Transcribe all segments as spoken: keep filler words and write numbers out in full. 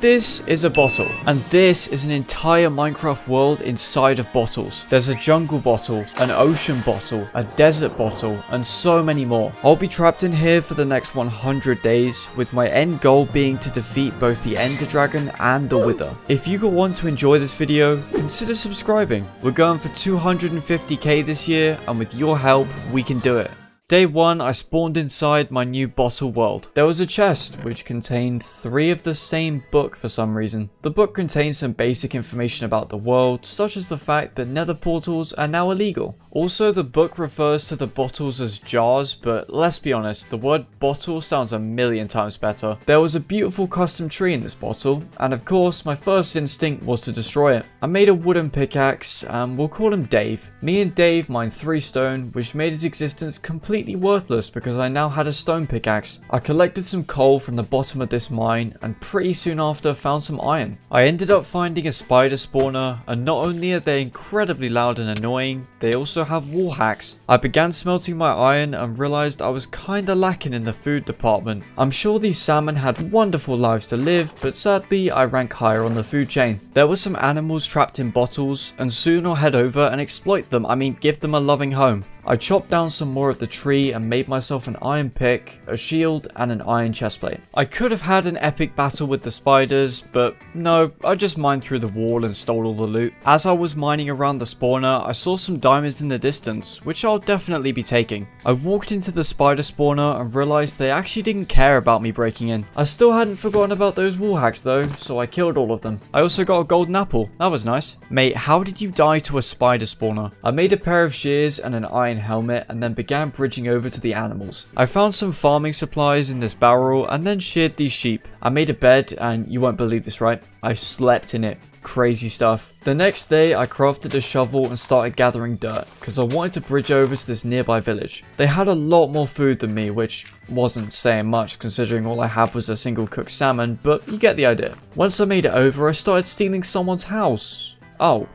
This is a bottle, and this is an entire Minecraft world inside of bottles. There's a jungle bottle, an ocean bottle, a desert bottle, and so many more. I'll be trapped in here for the next one hundred days, with my end goal being to defeat both the Ender Dragon and the Wither. If you go on to enjoy this video, consider subscribing. We're going for two hundred fifty K this year, and with your help, we can do it. Day one, I spawned inside my new bottle world. There was a chest which contained three of the same book for some reason. The book contains some basic information about the world, such as the fact that nether portals are now illegal. Also, the book refers to the bottles as jars, but let's be honest, the word bottle sounds a million times better. There was a beautiful custom tree in this bottle, and of course, my first instinct was to destroy it. I made a wooden pickaxe, and we'll call him Dave. Me and Dave mined three stone, which made its existence completely worthless because I now had a stone pickaxe. I collected some coal from the bottom of this mine and pretty soon after found some iron. I ended up finding a spider spawner, and not only are they incredibly loud and annoying, they also have wall hacks. I began smelting my iron and realized I was kinda lacking in the food department. I'm sure these salmon had wonderful lives to live, but sadly I rank higher on the food chain. There were some animals trapped in bottles, and soon I'll head over and exploit them. I mean, give them a loving home. I chopped down some more of the tree and made myself an iron pick, a shield, and an iron chestplate. I could have had an epic battle with the spiders, but no, I just mined through the wall and stole all the loot. As I was mining around the spawner, I saw some diamonds in the distance, which I'll definitely be taking. I walked into the spider spawner and realized they actually didn't care about me breaking in. I still hadn't forgotten about those wall hacks though, so I killed all of them. I also got a golden apple. That was nice. Mate, how did you die to a spider spawner? I made a pair of shears and an iron helmet and then began bridging over to the animals. I found some farming supplies in this barrel and then sheared these sheep. I made a bed, and you won't believe this, right? I slept in it. Crazy stuff. The next day, I crafted a shovel and started gathering dirt because I wanted to bridge over to this nearby village. They had a lot more food than me, which wasn't saying much considering all I had was a single cooked salmon, but you get the idea. Once I made it over, I started stealing someone's house. Oh.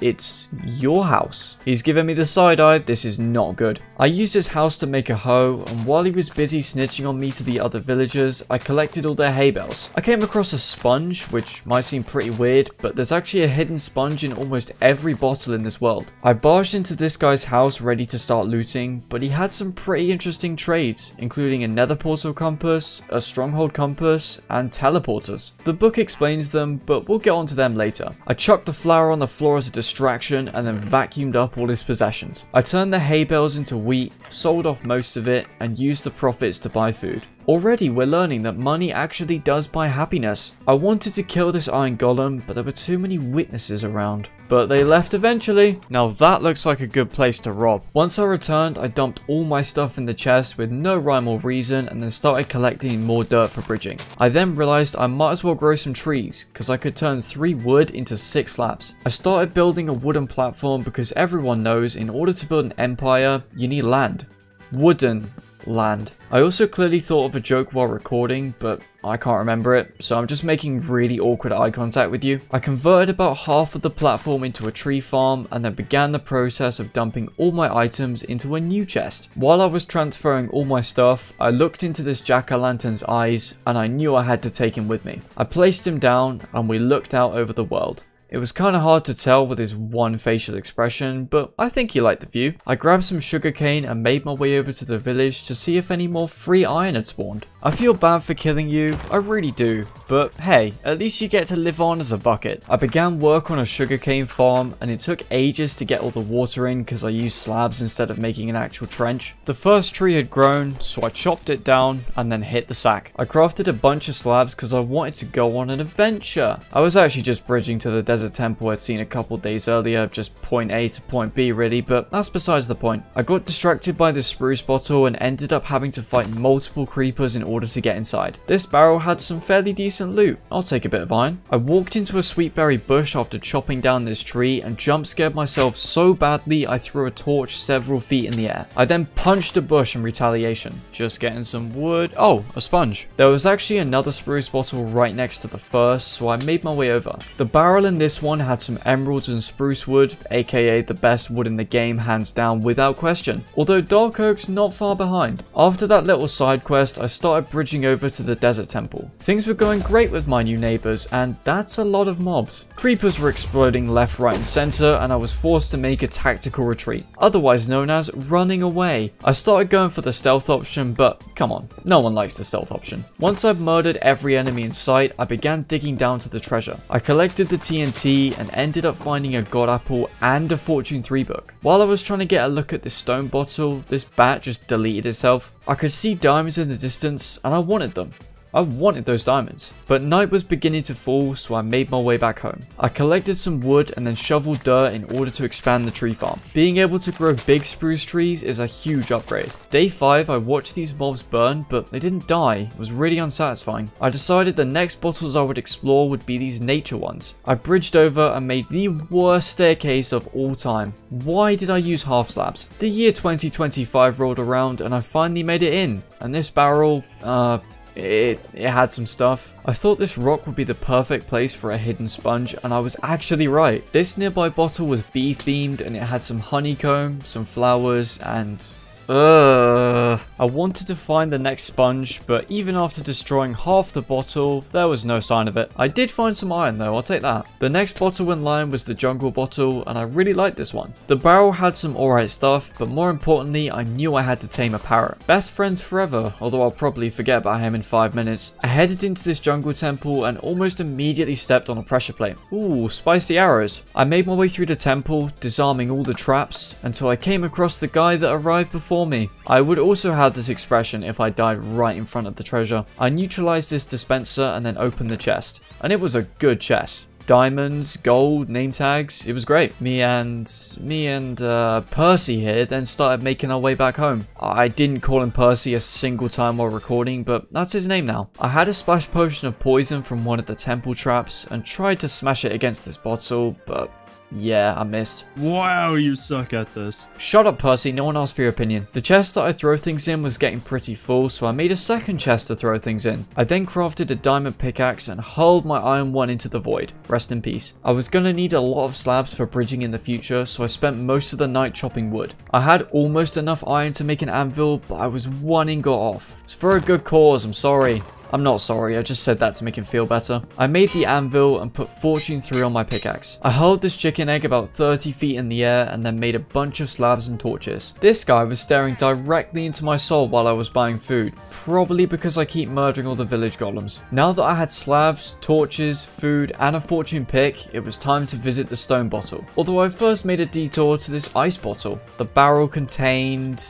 It's your house. He's giving me the side eye. This is not good. I used his house to make a hoe, and while he was busy snitching on me to the other villagers, I collected all their hay bales. I came across a sponge, which might seem pretty weird, but there's actually a hidden sponge in almost every bottle in this world. I barged into this guy's house ready to start looting, but he had some pretty interesting trades, including a nether portal compass, a stronghold compass, and teleporters. The book explains them, but we'll get onto them later. I chucked the flour on the floor as a distraction and then vacuumed up all his possessions. I turned the hay bales into wheat, sold off most of it, and used the profits to buy food. Already we're learning that money actually does buy happiness. I wanted to kill this iron golem, but there were too many witnesses around. But they left eventually. Now that looks like a good place to rob. Once I returned, I dumped all my stuff in the chest with no rhyme or reason and then started collecting more dirt for bridging. I then realized I might as well grow some trees because I could turn three wood into six slabs. I started building a wooden platform because everyone knows in order to build an empire, you need land. Wooden land. I also clearly thought of a joke while recording, but I can't remember it, so I'm just making really awkward eye contact with you. I converted about half of the platform into a tree farm and then began the process of dumping all my items into a new chest. While I was transferring all my stuff, I looked into this jack-o'-lantern's eyes and I knew I had to take him with me. I placed him down and we looked out over the world. It was kind of hard to tell with his one facial expression, but I think he liked the view. I grabbed some sugarcane and made my way over to the village to see if any more free iron had spawned. I feel bad for killing you, I really do, but hey, at least you get to live on as a bucket. I began work on a sugarcane farm and it took ages to get all the water in because I used slabs instead of making an actual trench. The first tree had grown, so I chopped it down and then hit the sack. I crafted a bunch of slabs because I wanted to go on an adventure. I was actually just bridging to the desert. A temple I'd seen a couple days earlier, just point A to point B really, but that's besides the point. I got distracted by this spruce bottle and ended up having to fight multiple creepers in order to get inside. This barrel had some fairly decent loot. I'll take a bit of iron. I walked into a sweetberry bush after chopping down this tree and jump scared myself so badly I threw a torch several feet in the air. I then punched a bush in retaliation. Just getting some wood. Oh, a sponge. There was actually another spruce bottle right next to the first, so I made my way over. The barrel in this This one had some emeralds and spruce wood, aka the best wood in the game hands down without question, although dark oak's not far behind. After that little side quest, I started started bridging over to the desert temple. Things were going great with my new neighbors, and that's a lot of mobs. Creepers were exploding left, right, and center, and I was forced to make a tactical retreat, otherwise known as running away. I started going for the stealth option, but come on, no one likes the stealth option. Once I've murdered every enemy in sight, I began digging down to the treasure. I collected the T N T and ended up finding a god apple and a fortune three book. While I was trying to get a look at this stone bottle, this bat just deleted itself. I could see diamonds in the distance and I wanted them. I wanted those diamonds. But night was beginning to fall, so I made my way back home. I collected some wood and then shoveled dirt in order to expand the tree farm. Being able to grow big spruce trees is a huge upgrade. Day five, I watched these mobs burn, but they didn't die. It was really unsatisfying. I decided the next bottles I would explore would be these nature ones. I bridged over and made the worst staircase of all time. Why did I use half slabs? The year twenty twenty-five rolled around and I finally made it in. And this barrel, uh... It, it had some stuff. I thought this rock would be the perfect place for a hidden sponge, and I was actually right. This nearby bottle was bee themed and it had some honeycomb, some flowers, and... Uh, I wanted to find the next sponge, but even after destroying half the bottle, there was no sign of it. I did find some iron though, I'll take that. The next bottle in line was the jungle bottle, and I really liked this one. The barrel had some alright stuff, but more importantly, I knew I had to tame a parrot. Best friends forever, although I'll probably forget about him in five minutes. I headed into this jungle temple and almost immediately stepped on a pressure plate. Ooh, spicy arrows. I made my way through the temple, disarming all the traps, until I came across the guy that arrived before me. I would also have this expression if I died right in front of the treasure. I neutralized this dispenser and then opened the chest. And it was a good chest. Diamonds, gold, name tags, it was great. Me and, me and uh, Percy here then started making our way back home. I didn't call him Percy a single time while recording, but that's his name now. I had a splash potion of poison from one of the temple traps and tried to smash it against this bottle, but... yeah, I missed. Wow, you suck at this. Shut up, Percy. No one asked for your opinion. The chest that I throw things in was getting pretty full, so I made a second chest to throw things in. I then crafted a diamond pickaxe and hurled my iron one into the void. Rest in peace. I was gonna need a lot of slabs for bridging in the future, so I spent most of the night chopping wood. I had almost enough iron to make an anvil, but I was one ingot off. It's for a good cause, I'm sorry. I'm not sorry, I just said that to make him feel better. I made the anvil and put Fortune three on my pickaxe. I hurled this chicken egg about thirty feet in the air and then made a bunch of slabs and torches. This guy was staring directly into my soul while I was buying food, probably because I keep murdering all the village golems. Now that I had slabs, torches, food, and a fortune pick, it was time to visit the stone bottle. Although I first made a detour to this ice bottle. The barrel contained...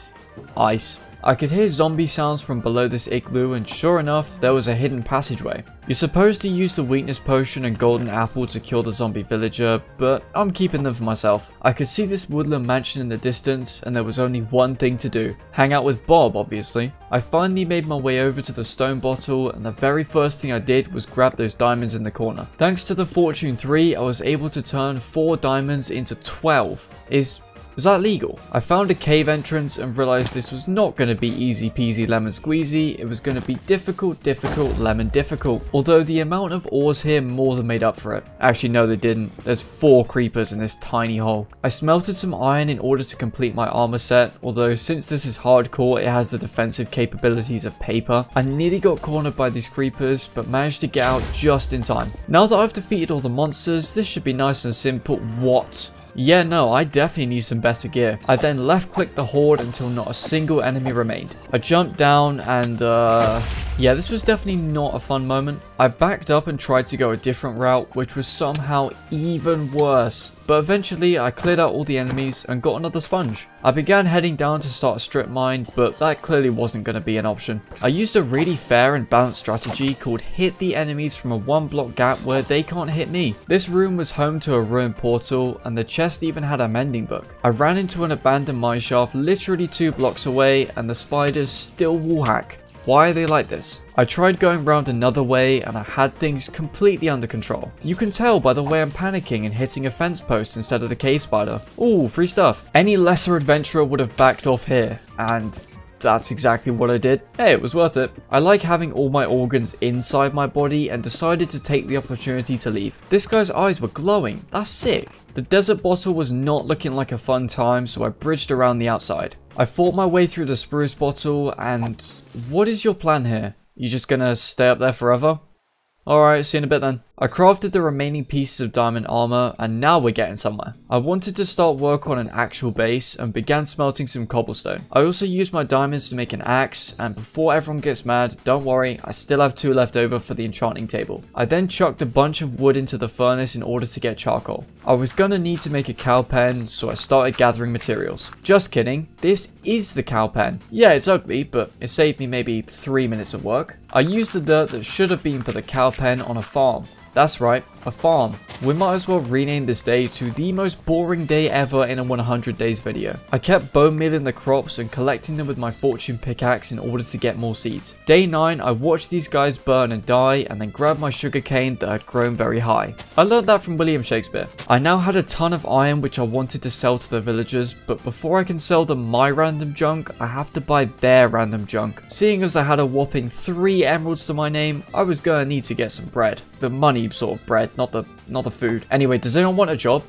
ice. I could hear zombie sounds from below this igloo, and sure enough, there was a hidden passageway. You're supposed to use the weakness potion and golden apple to kill the zombie villager, but I'm keeping them for myself. I could see this woodland mansion in the distance, and there was only one thing to do. Hang out with Bob, obviously. I finally made my way over to the stone bottle, and the very first thing I did was grab those diamonds in the corner. Thanks to the Fortune three, I was able to turn four diamonds into twelve. Is... Is that legal? I found a cave entrance and realized this was not going to be easy peasy lemon squeezy. It was going to be difficult, difficult, lemon difficult. Although the amount of ores here more than made up for it. Actually, no, they didn't. There's four creepers in this tiny hole. I smelted some iron in order to complete my armor set. Although since this is hardcore, it has the defensive capabilities of paper. I nearly got cornered by these creepers, but managed to get out just in time. Now that I've defeated all the monsters, this should be nice and simple. What? Yeah, no, I definitely need some better gear. I then left-clicked the horde until not a single enemy remained. I jumped down and, uh... yeah, this was definitely not a fun moment. I backed up and tried to go a different route, which was somehow even worse. But eventually, I cleared out all the enemies and got another sponge. I began heading down to start a strip mine, but that clearly wasn't going to be an option. I used a really fair and balanced strategy called hit the enemies from a one-block gap where they can't hit me. This room was home to a ruined portal, and the chest even had a mending book. I ran into an abandoned mine shaft literally two blocks away, and the spiders still wallhack. Why are they like this? I tried going round another way and I had things completely under control. You can tell by the way I'm panicking and hitting a fence post instead of the cave spider. Ooh, free stuff. Any lesser adventurer would have backed off here, and that's exactly what I did. Hey, it was worth it. I like having all my organs inside my body and decided to take the opportunity to leave. This guy's eyes were glowing. That's sick. The desert bottle was not looking like a fun time, so I bridged around the outside. I fought my way through the spruce bottle and... what is your plan here? You just gonna stay up there forever? Alright, see you in a bit then. I crafted the remaining pieces of diamond armor, and now we're getting somewhere. I wanted to start work on an actual base, and began smelting some cobblestone. I also used my diamonds to make an axe, and before everyone gets mad, don't worry, I still have two left over for the enchanting table. I then chucked a bunch of wood into the furnace in order to get charcoal. I was gonna need to make a cow pen, so I started gathering materials. Just kidding, this is the cow pen. Yeah, it's ugly, but it saved me maybe three minutes of work. I used the dirt that should have been for the cow pen on a farm. That's right, a farm. We might as well rename this day to the most boring day ever in a one hundred days video. I kept bone milling the crops and collecting them with my fortune pickaxe in order to get more seeds. Day nine, I watched these guys burn and die, and then grabbed my sugar cane that had grown very high. I learned that from William Shakespeare. I now had a ton of iron which I wanted to sell to the villagers, but before I can sell them my random junk, I have to buy their random junk. Seeing as I had a whopping three emeralds to my name, I was gonna need to get some bread. The money sort of bread, not the not the food. Anyway, does anyone want a job?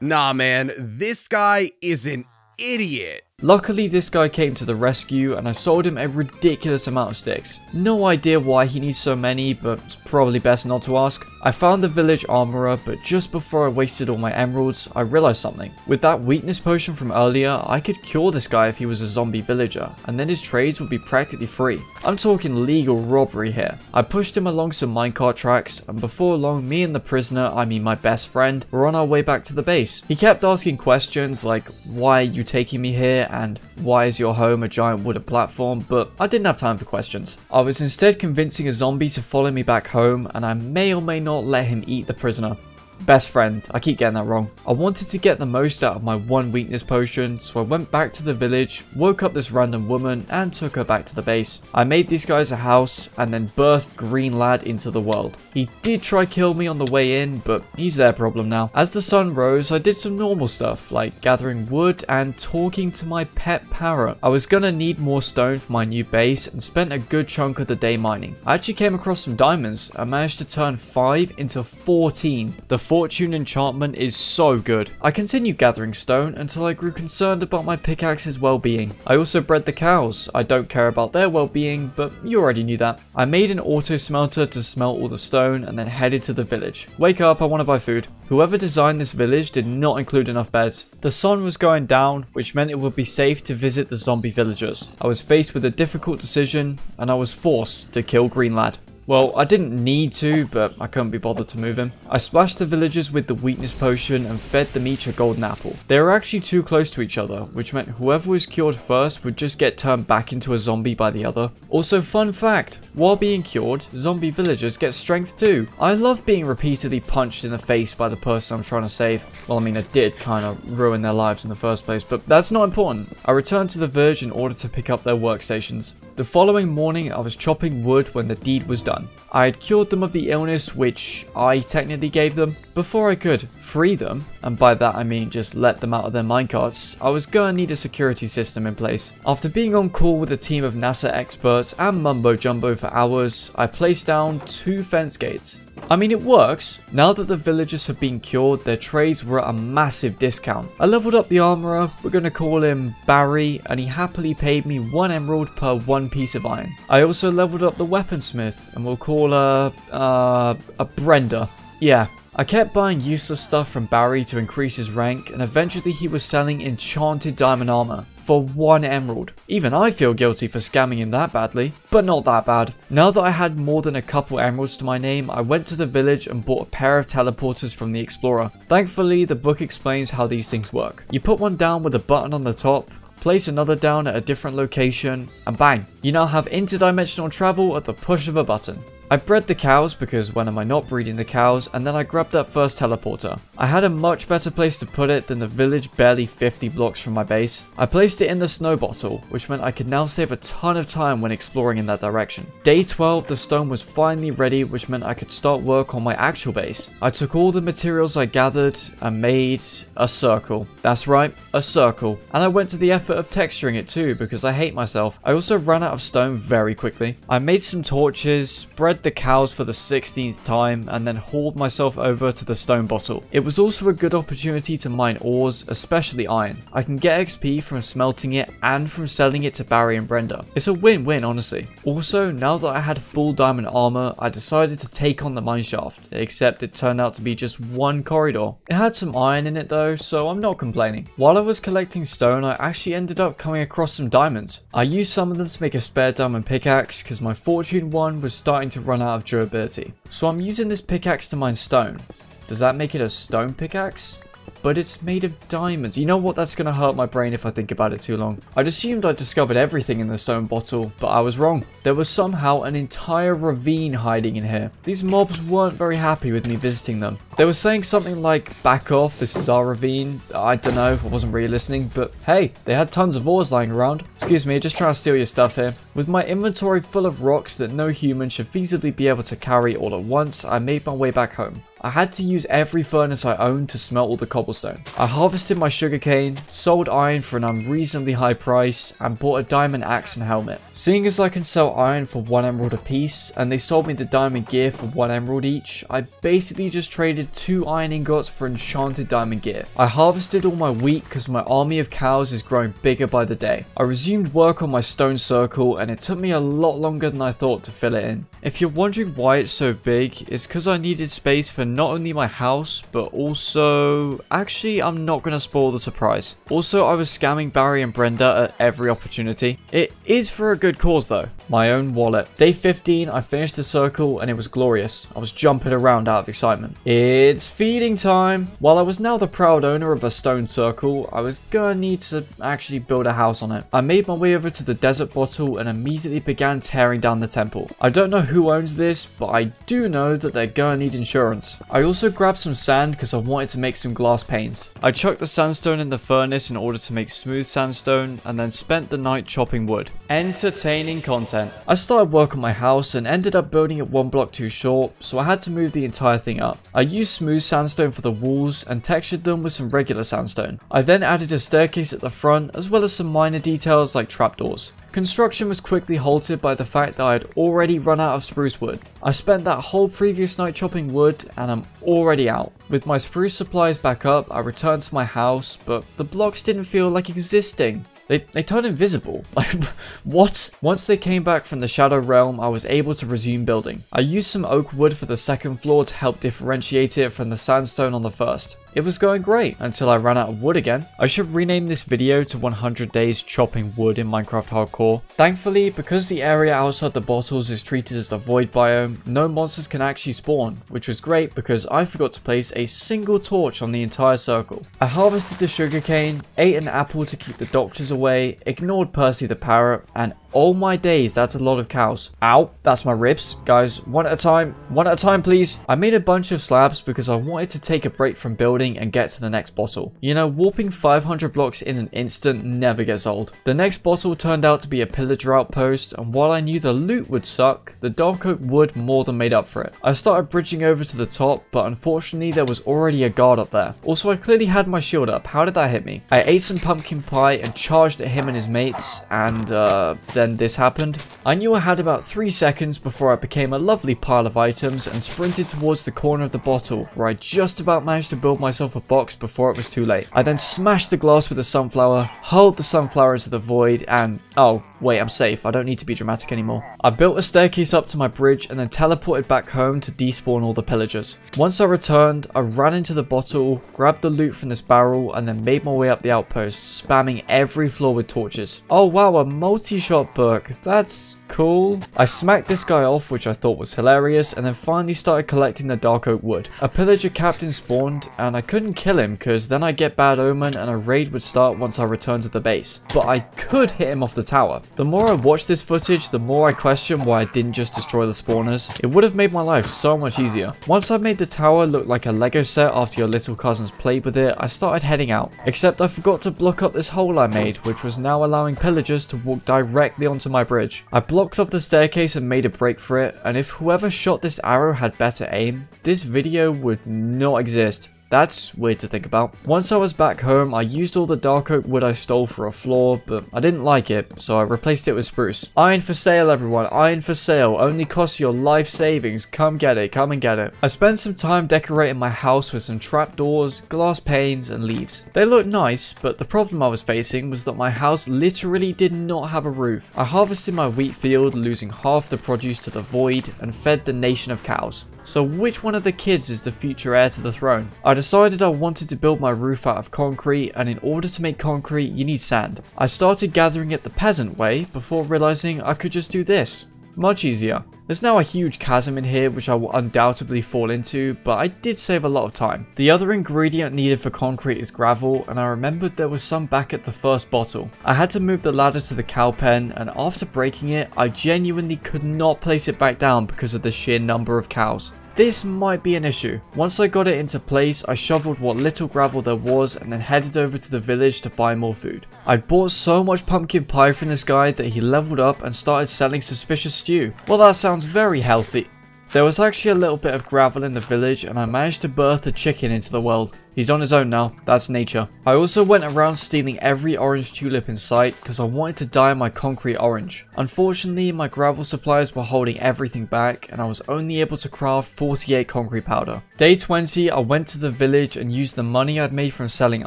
Nah, man, this guy is an idiot. Luckily, this guy came to the rescue, and I sold him a ridiculous amount of sticks. No idea why he needs so many, but it's probably best not to ask. I found the village armorer, but just before I wasted all my emeralds, I realized something. With that weakness potion from earlier, I could cure this guy if he was a zombie villager, and then his trades would be practically free. I'm talking legal robbery here. I pushed him along some minecart tracks, and before long, me and the prisoner, I mean my best friend, were on our way back to the base. He kept asking questions like, why are you taking me here? And why is your home a giant wooden platform? But I didn't have time for questions. I was instead convincing a zombie to follow me back home, and I may or may not let him eat the prisoner. Best friend, I keep getting that wrong. I wanted to get the most out of my one weakness potion, so I went back to the village, woke up this random woman, and took her back to the base. I made these guys a house, and then birthed Green Lad into the world. He did try kill me on the way in, but he's their problem now. As the sun rose, I did some normal stuff, like gathering wood and talking to my pet parrot. I was gonna need more stone for my new base, and spent a good chunk of the day mining. I actually came across some diamonds, and managed to turn five into fourteen. The fortune enchantment is so good. I continued gathering stone until I grew concerned about my pickaxe's well-being. I also bred the cows. I don't care about their well-being, but you already knew that. I made an auto smelter to smelt all the stone, and then headed to the village. Wake up, I want to buy food. Whoever designed this village did not include enough beds. The sun was going down, which meant it would be safe to visit the zombie villagers. I was faced with a difficult decision, and I was forced to kill Green Lad. Well, I didn't need to, but I couldn't be bothered to move him. I splashed the villagers with the weakness potion and fed them each a golden apple. They were actually too close to each other, which meant whoever was cured first would just get turned back into a zombie by the other. Also, fun fact, while being cured, zombie villagers get strength too. I love being repeatedly punched in the face by the person I'm trying to save. Well, I mean, I did kind of ruin their lives in the first place, but that's not important. I returned to the village in order to pick up their workstations. The following morning, I was chopping wood when the deed was done. I had cured them of the illness which I technically gave them. Before I could free them, and by that I mean just let them out of their minecarts, I was gonna need a security system in place. After being on call with a team of NASA experts and mumbo jumbo for hours, I placed down two fence gates. I mean, it works. Now that the villagers have been cured, their trades were at a massive discount. I leveled up the armorer, we're gonna call him Barry, and he happily paid me one emerald per one piece of iron. I also leveled up the weaponsmith, and we'll call her, uh, a Brenda. Yeah. I kept buying useless stuff from Barry to increase his rank, and eventually he was selling enchanted diamond armor for one emerald. Even I feel guilty for scamming him that badly, but not that bad. Now that I had more than a couple emeralds to my name, I went to the village and bought a pair of teleporters from the explorer. Thankfully, the book explains how these things work. You put one down with a button on the top, place another down at a different location, and bang, you now have interdimensional travel at the push of a button. I bred the cows, because when am I not breeding the cows, and then I grabbed that first teleporter. I had a much better place to put it than the village barely fifty blocks from my base. I placed it in the snow bottle, which meant I could now save a ton of time when exploring in that direction. Day twelve, the stone was finally ready, which meant I could start work on my actual base. I took all the materials I gathered and made a circle. That's right, a circle. And I went to the effort of texturing it too, because I hate myself. I also ran out of stone very quickly. I made some torches, spread the cows for the sixteenth time and then hauled myself over to the stone bottle. It was also a good opportunity to mine ores, especially iron. I can get X P from smelting it and from selling it to Barry and Brenda. It's a win-win, honestly. Also, now that I had full diamond armor, I decided to take on the mineshaft, except it turned out to be just one corridor. It had some iron in it though, so I'm not complaining. While I was collecting stone, I actually ended up coming across some diamonds. I used some of them to make a spare diamond pickaxe because my fortune one was starting to run out of durability. So I'm using this pickaxe to mine stone. Does that make it a stone pickaxe? But it's made of diamonds. You know what, that's gonna hurt my brain if I think about it too long. I'd assumed I'd discovered everything in the stone bottle, but I was wrong. There was somehow an entire ravine hiding in here. These mobs weren't very happy with me visiting them. They were saying something like, back off, this is our ravine. I don't know, I wasn't really listening, but hey, they had tons of ores lying around. Excuse me, just trying to steal your stuff here. With my inventory full of rocks that no human should feasibly be able to carry all at once, I made my way back home. I had to use every furnace I owned to smelt all the cobblestone. I harvested my sugarcane, sold iron for an unreasonably high price, and bought a diamond axe and helmet. Seeing as I can sell iron for one emerald apiece, and they sold me the diamond gear for one emerald each, I basically just traded two iron ingots for enchanted diamond gear. I harvested all my wheat because my army of cows is growing bigger by the day. I resumed work on my stone circle, and it took me a lot longer than I thought to fill it in. If you're wondering why it's so big, it's because I needed space for not only my house, but also... Actually, I'm not going to spoil the surprise. Also, I was scamming Barry and Brenda at every opportunity. It is for a good cause though. My own wallet. Day fifteen, I finished the circle and it was glorious. I was jumping around out of excitement. It's feeding time! While I was now the proud owner of a stone circle, I was gonna need to actually build a house on it. I made my way over to the desert bottle and immediately began tearing down the temple. I don't know who owns this, but I do know that they're gonna need insurance. I also grabbed some sand because I wanted to make some glass panes. I chucked the sandstone in the furnace in order to make smooth sandstone and then spent the night chopping wood. Entertaining content. I started work on my house and ended up building it one block too short, so I had to move the entire thing up. I used smooth sandstone for the walls and textured them with some regular sandstone. I then added a staircase at the front as well as some minor details like trapdoors. Construction was quickly halted by the fact that I had already run out of spruce wood. I spent that whole previous night chopping wood and I'm already out. With my spruce supplies back up, I returned to my house, but the blocks didn't feel like existing. They, they turned invisible. Like, what? Once they came back from the Shadow Realm, I was able to resume building. I used some oak wood for the second floor to help differentiate it from the sandstone on the first. It was going great until I ran out of wood again. I should rename this video to one hundred days chopping wood in Minecraft Hardcore. Thankfully, because the area outside the bottles is treated as the void biome, no monsters can actually spawn, which was great because I forgot to place a single torch on the entire circle. I harvested the sugarcane, ate an apple to keep the doctors away, ignored Percy the parrot, and oh my days, that's a lot of cows. Ow, that's my ribs. Guys, one at a time. One at a time, please. I made a bunch of slabs because I wanted to take a break from building and get to the next bottle. You know, warping five hundred blocks in an instant never gets old. The next bottle turned out to be a pillager outpost, and while I knew the loot would suck, the dark oak wood more than made up for it. I started bridging over to the top, but unfortunately there was already a guard up there. Also, I clearly had my shield up. How did that hit me? I ate some pumpkin pie and charged at him and his mates, and uh... And this happened. I knew I had about three seconds before I became a lovely pile of items and sprinted towards the corner of the bottle, where I just about managed to build myself a box before it was too late. I then smashed the glass with a sunflower, hurled the sunflower into the void, and oh wait, I'm safe. I don't need to be dramatic anymore. I built a staircase up to my bridge and then teleported back home to despawn all the pillagers. Once I returned, I ran into the bottle, grabbed the loot from this barrel, and then made my way up the outpost, spamming every floor with torches. Oh wow, a multi-shot book. That's cool. I smacked this guy off, which I thought was hilarious, and then finally started collecting the dark oak wood. A pillager captain spawned, and I couldn't kill him because then I get bad omen and a raid would start once I returned to the base. But I could hit him off the tower. The more I watch this footage, the more I question why I didn't just destroy the spawners. It would have made my life so much easier. Once I made the tower look like a Lego set after your little cousins played with it, I started heading out. Except I forgot to block up this hole I made, which was now allowing pillagers to walk directly onto my bridge. I blocked off the staircase and made a break for it, and if whoever shot this arrow had better aim, this video would not exist. That's weird to think about. Once I was back home, I used all the dark oak wood I stole for a floor, but I didn't like it, so I replaced it with spruce. Iron for sale, everyone. Iron for sale. Only costs your life savings. Come get it. Come and get it. I spent some time decorating my house with some trapdoors, glass panes, and leaves. They looked nice, but the problem I was facing was that my house literally did not have a roof. I harvested my wheat field, losing half the produce to the void, and fed the nation of cows. So which one of the kids is the future heir to the throne? I decided I wanted to build my roof out of concrete, and in order to make concrete, you need sand. I started gathering it the peasant way before realizing I could just do this. Much easier. There's now a huge chasm in here which I will undoubtedly fall into, but I did save a lot of time. The other ingredient needed for concrete is gravel, and I remembered there was some back at the first bottle. I had to move the ladder to the cow pen, and after breaking it, I genuinely could not place it back down because of the sheer number of cows. This might be an issue. Once I got it into place, I shoveled what little gravel there was and then headed over to the village to buy more food. I bought so much pumpkin pie from this guy that he leveled up and started selling suspicious stew. Well, that sounds very healthy. There was actually a little bit of gravel in the village, and I managed to birth a chicken into the world. He's on his own now, that's nature. I also went around stealing every orange tulip in sight because I wanted to dye my concrete orange. Unfortunately, my gravel supplies were holding everything back, and I was only able to craft forty-eight concrete powder. Day twenty, I went to the village and used the money I'd made from selling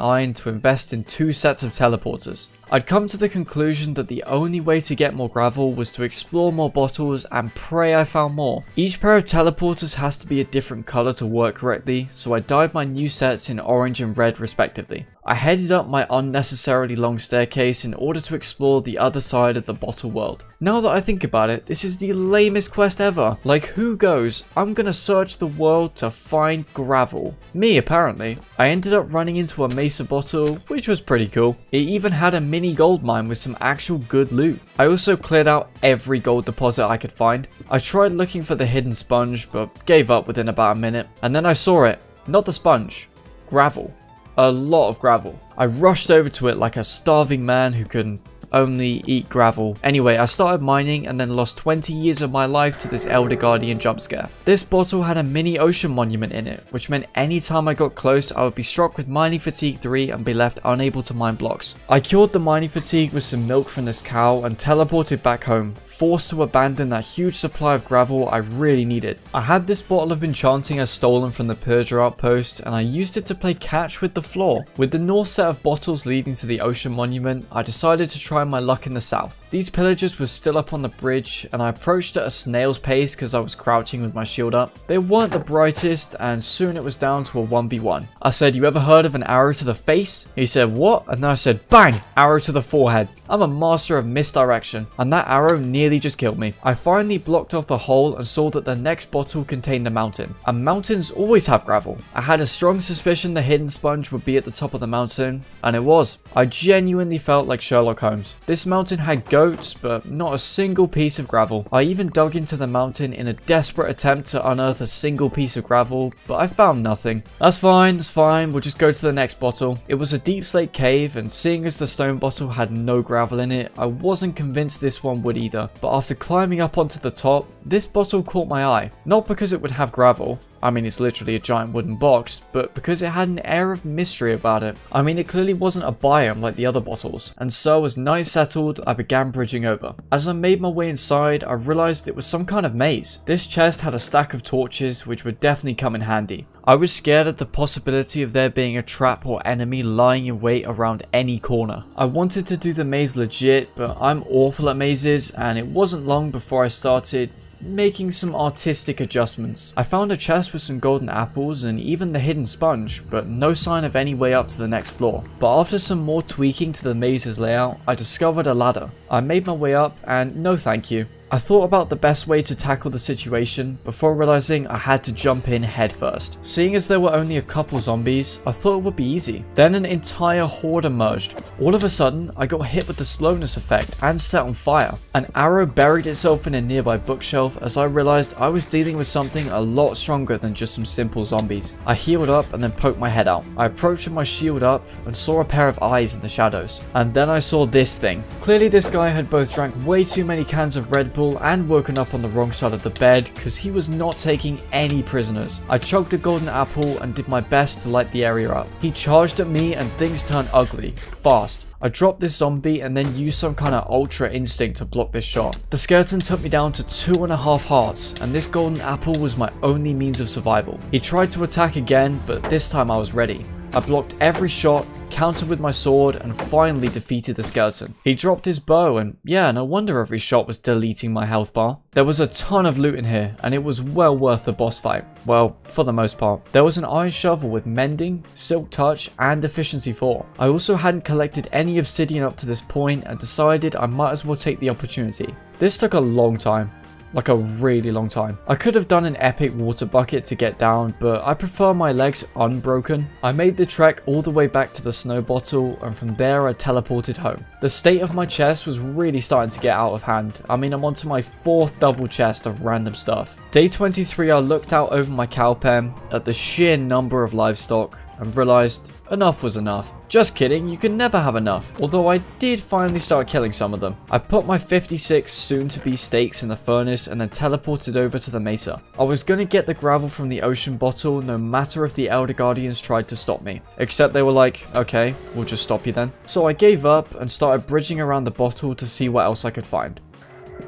iron to invest in two sets of teleporters. I'd come to the conclusion that the only way to get more gravel was to explore more bottles and pray I found more. Each pair of teleporters has to be a different colour to work correctly, so I dyed my new sets in orange and red respectively. I headed up my unnecessarily long staircase in order to explore the other side of the bottle world. Now that I think about it, this is the lamest quest ever. Like, who goes, I'm gonna search the world to find gravel? Me, apparently. I ended up running into a mesa bottle, which was pretty cool. It even had a mini gold mine with some actual good loot. I also cleared out every gold deposit I could find. I tried looking for the hidden sponge, but gave up within about a minute. And then I saw it. Not the sponge. Gravel. A lot of gravel. I rushed over to it like a starving man who can only eat gravel. Anyway, I started mining and then lost twenty years of my life to this Elder Guardian jump scare. This bottle had a mini ocean monument in it, which meant any time I got close, I would be struck with mining fatigue three and be left unable to mine blocks. I cured the mining fatigue with some milk from this cow and teleported back home, forced to abandon that huge supply of gravel I really needed. I had this bottle of enchanting I stolen from the Purger outpost, and I used it to play catch with the floor. With the north set of bottles leading to the ocean monument, I decided to try my luck in the south. These pillagers were still up on the bridge, and I approached at a snail's pace because I was crouching with my shield up. They weren't the brightest, and soon it was down to a one v one. I said, "You ever heard of an arrow to the face?" He said, "What?" And then I said, bang! Arrow to the forehead. I'm a master of misdirection, and that arrow nearly just killed me. I finally blocked off the hole and saw that the next bottle contained a mountain, and mountains always have gravel. I had a strong suspicion the hidden sponge would be at the top of the mountain, and it was. I genuinely felt like Sherlock Holmes. This mountain had goats, but not a single piece of gravel. I even dug into the mountain in a desperate attempt to unearth a single piece of gravel, but I found nothing. That's fine, that's fine, we'll just go to the next bottle. It was a deep slate cave, and seeing as the stone bottle had no gravel in it, I wasn't convinced this one would either. But after climbing up onto the top, this bottle caught my eye. Not because it would have gravel. I mean, it's literally a giant wooden box, but because it had an air of mystery about it. I mean, it clearly wasn't a biome like the other bottles. And so as night settled, I began bridging over. As I made my way inside, I realized it was some kind of maze. This chest had a stack of torches, which would definitely come in handy. I was scared at the possibility of there being a trap or enemy lying in wait around any corner. I wanted to do the maze legit, but I'm awful at mazes, and it wasn't long before I started making some artistic adjustments. I found a chest with some golden apples and even the hidden sponge, but no sign of any way up to the next floor. But after some more tweaking to the maze's layout, I discovered a ladder. I made my way up, and no thank you. I thought about the best way to tackle the situation before realizing I had to jump in headfirst. Seeing as there were only a couple zombies, I thought it would be easy. Then an entire horde emerged. All of a sudden, I got hit with the slowness effect and set on fire. An arrow buried itself in a nearby bookshelf as I realized I was dealing with something a lot stronger than just some simple zombies. I healed up and then poked my head out. I approached with my shield up and saw a pair of eyes in the shadows. And then I saw this thing. Clearly this guy had both drank way too many cans of Red Bull people and woken up on the wrong side of the bed because he was not taking any prisoners. I chugged a golden apple and did my best to light the area up. He charged at me and things turned ugly, fast. I dropped this zombie and then used some kind of ultra instinct to block this shot. The skeleton took me down to two and a half hearts, and this golden apple was my only means of survival. He tried to attack again, but this time I was ready. I blocked every shot, countered with my sword, and finally defeated the skeleton. He dropped his bow, and yeah, no wonder every shot was deleting my health bar. There was a ton of loot in here, and it was well worth the boss fight. Well, for the most part. There was an iron shovel with mending, silk touch, and efficiency four. I also hadn't collected any obsidian up to this point, and decided I might as well take the opportunity. This took a long time. Like a really long time. I could have done an epic water bucket to get down, but I prefer my legs unbroken. I made the trek all the way back to the snow bottle, and from there I teleported home. The state of my chest was really starting to get out of hand. I mean, I'm onto my fourth double chest of random stuff. Day twenty-three, I looked out over my cow pen at the sheer number of livestock and realized enough was enough. Just kidding, you can never have enough, although I did finally start killing some of them. I put my fifty-six soon-to-be steaks in the furnace and then teleported over to the mesa. I was gonna get the gravel from the ocean bottle no matter if the Elder Guardians tried to stop me. Except they were like, okay, we'll just stop you then. So I gave up and started bridging around the bottle to see what else I could find.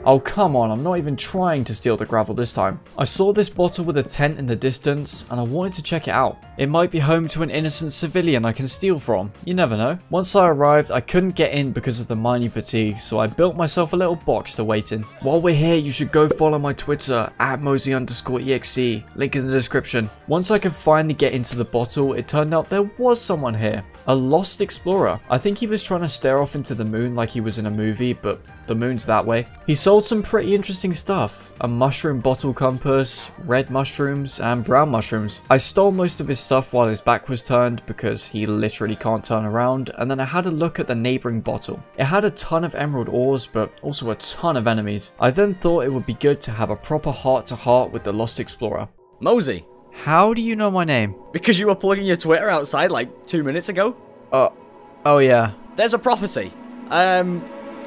Oh come on, I'm not even trying to steal the gravel this time. I saw this bottle with a tent in the distance and I wanted to check it out. It might be home to an innocent civilian I can steal from, you never know. Once I arrived, I couldn't get in because of the mining fatigue, so I built myself a little box to wait in. While we're here, you should go follow my Twitter, at Mozi underscore E X E, link in the description. Once I could finally get into the bottle, it turned out there was someone here. A lost explorer. I think he was trying to stare off into the moon like he was in a movie, but the moon's that way. He sold some pretty interesting stuff. A mushroom bottle compass, red mushrooms, and brown mushrooms. I stole most of his stuff while his back was turned because he literally can't turn around, and then I had a look at the neighboring bottle. It had a ton of emerald ores, but also a ton of enemies. I then thought it would be good to have a proper heart-to-heart with the lost explorer. Mozi! How do you know my name? Because you were plugging your Twitter outside like two minutes ago. Oh, uh, oh yeah. There's a prophecy. Um,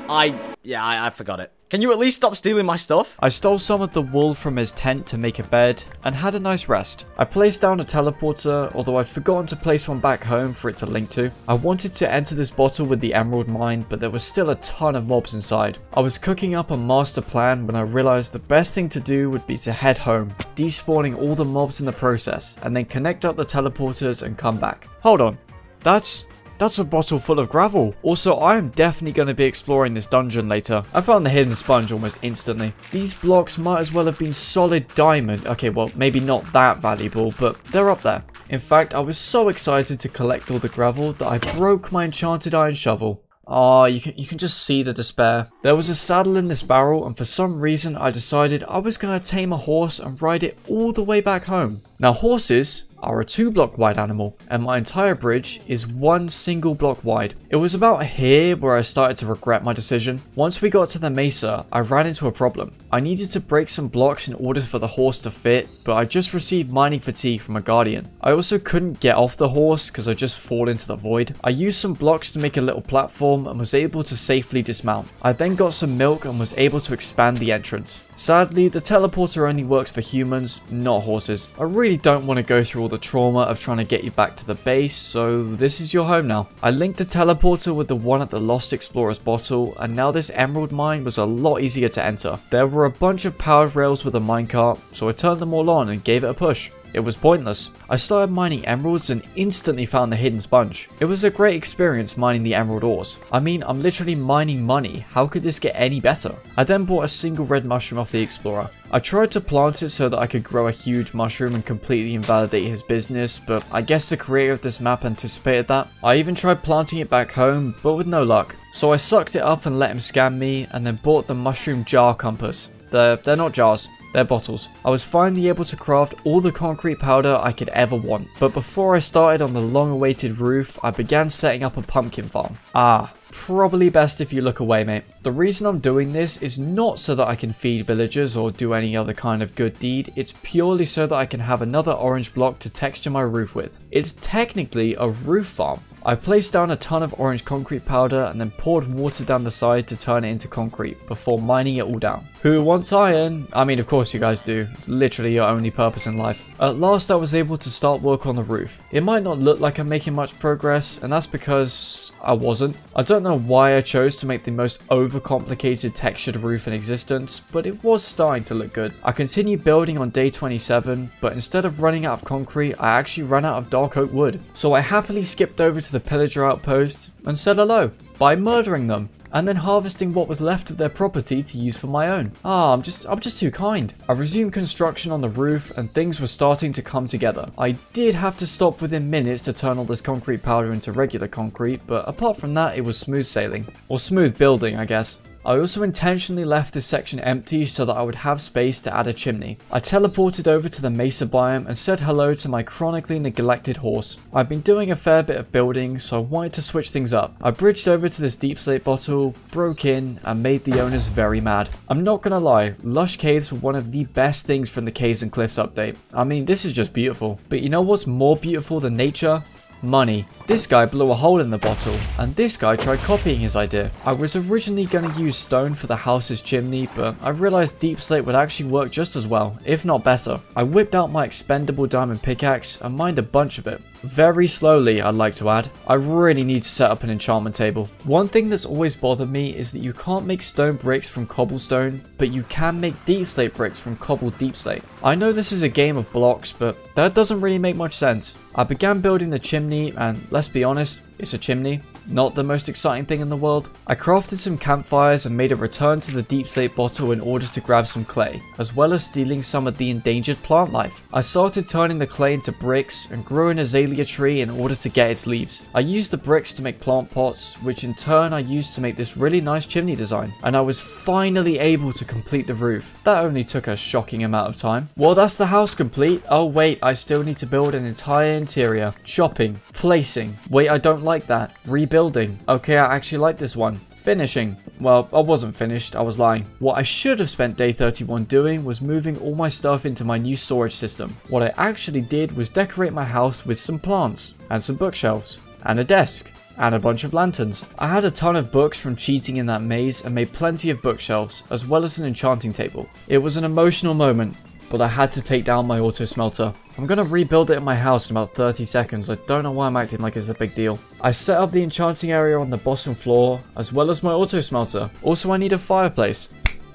I, yeah, I, I forgot it. Can you at least stop stealing my stuff? I stole some of the wool from his tent to make a bed and had a nice rest. I placed down a teleporter, although I'd forgotten to place one back home for it to link to. I wanted to enter this bottle with the emerald mine, but there was still a ton of mobs inside. I was cooking up a master plan when I realized the best thing to do would be to head home, despawning all the mobs in the process, and then connect up the teleporters and come back. Hold on, that's... That's a bottle full of gravel. Also, I am definitely going to be exploring this dungeon later. I found the hidden sponge almost instantly. These blocks might as well have been solid diamond. Okay, well, maybe not that valuable, but they're up there. In fact, I was so excited to collect all the gravel that I broke my enchanted iron shovel. Ah, you can, you can just see the despair. There was a saddle in this barrel, and for some reason, I decided I was going to tame a horse and ride it all the way back home. Now, horses are a two block wide animal, and my entire bridge is one single block wide. It was about here where I started to regret my decision. Once we got to the mesa, I ran into a problem. I needed to break some blocks in order for the horse to fit, but I just received mining fatigue from a guardian. I also couldn't get off the horse because I just fall into the void. I used some blocks to make a little platform and was able to safely dismount. I then got some milk and was able to expand the entrance. Sadly, the teleporter only works for humans, not horses. I really don't want to go through all the trauma of trying to get you back to the base, so this is your home now. I linked the teleporter with the one at the Lost Explorer's bottle, and now this emerald mine was a lot easier to enter. There were a bunch of powered rails with a minecart, so I turned them all on and gave it a push. It was pointless. I started mining emeralds and instantly found the hidden sponge. It was a great experience mining the emerald ores. I mean, I'm literally mining money. How could this get any better? I then bought a single red mushroom off the explorer. I tried to plant it so that I could grow a huge mushroom and completely invalidate his business, but I guess the creator of this map anticipated that. I even tried planting it back home, but with no luck. So I sucked it up and let him scam me, and then bought the mushroom jar compass. They're, they're not jars. They're bottles. I was finally able to craft all the concrete powder I could ever want. But before I started on the long-awaited roof, I began setting up a pumpkin farm. Ah, probably best if you look away, mate. The reason I'm doing this is not so that I can feed villagers or do any other kind of good deed, it's purely so that I can have another orange block to texture my roof with. It's technically a roof farm. I placed down a ton of orange concrete powder and then poured water down the side to turn it into concrete before mining it all down. Who wants iron? I mean, of course you guys do. It's literally your only purpose in life. At last I was able to start work on the roof. It might not look like I'm making much progress, and that's because I wasn't. I don't know why I chose to make the most overcomplicated textured roof in existence, but it was starting to look good. I continued building on day twenty-seven, but instead of running out of concrete, I actually ran out of dark oak wood. So I happily skipped over to the pillager outpost and said hello by murdering them and then harvesting what was left of their property to use for my own. Ah, I'm just I'm just too kind. I resumed construction on the roof and things were starting to come together. I did have to stop within minutes to turn all this concrete powder into regular concrete, but apart from that, it was smooth sailing. Or smooth building, I guess. I also intentionally left this section empty so that I would have space to add a chimney. I teleported over to the mesa biome and said hello to my chronically neglected horse. I've been doing a fair bit of building, so I wanted to switch things up. I bridged over to this deep slate bottle, broke in, and made the owners very mad. I'm not gonna lie, lush caves were one of the best things from the Caves and Cliffs update. I mean, this is just beautiful. But you know what's more beautiful than nature? Money. This guy blew a hole in the bottle, and this guy tried copying his idea. I was originally going to use stone for the house's chimney, but I realized deep slate would actually work just as well, if not better. I whipped out my expendable diamond pickaxe and mined a bunch of it. Very slowly, I'd like to add. I really need to set up an enchantment table. One thing that's always bothered me is that you can't make stone bricks from cobblestone, but you can make deep slate bricks from cobbled deep slate. I know this is a game of blocks, but that doesn't really make much sense. I began building the chimney, and let's be honest, it's a chimney. Not the most exciting thing in the world. I crafted some campfires and made a return to the deep slate bottle in order to grab some clay, as well as stealing some of the endangered plant life. I started turning the clay into bricks and grew an azalea tree in order to get its leaves. I used the bricks to make plant pots, which in turn I used to make this really nice chimney design, and I was finally able to complete the roof. That only took a shocking amount of time. Well, that's the house complete. Oh wait, I still need to build an entire interior. Chopping, placing. Wait, I don't like that. Rebuilding. Building. Okay, I actually like this one. Finishing. Well, I wasn't finished, I was lying. What I should have spent day thirty-one doing was moving all my stuff into my new storage system. What I actually did was decorate my house with some plants, and some bookshelves, and a desk, and a bunch of lanterns. I had a ton of books from cheating in that maze and made plenty of bookshelves, as well as an enchanting table. It was an emotional moment, but I had to take down my auto smelter. I'm gonna rebuild it in my house in about thirty seconds. I don't know why I'm acting like it's a big deal. I set up the enchanting area on the bottom floor, as well as my auto smelter. Also, I need a fireplace.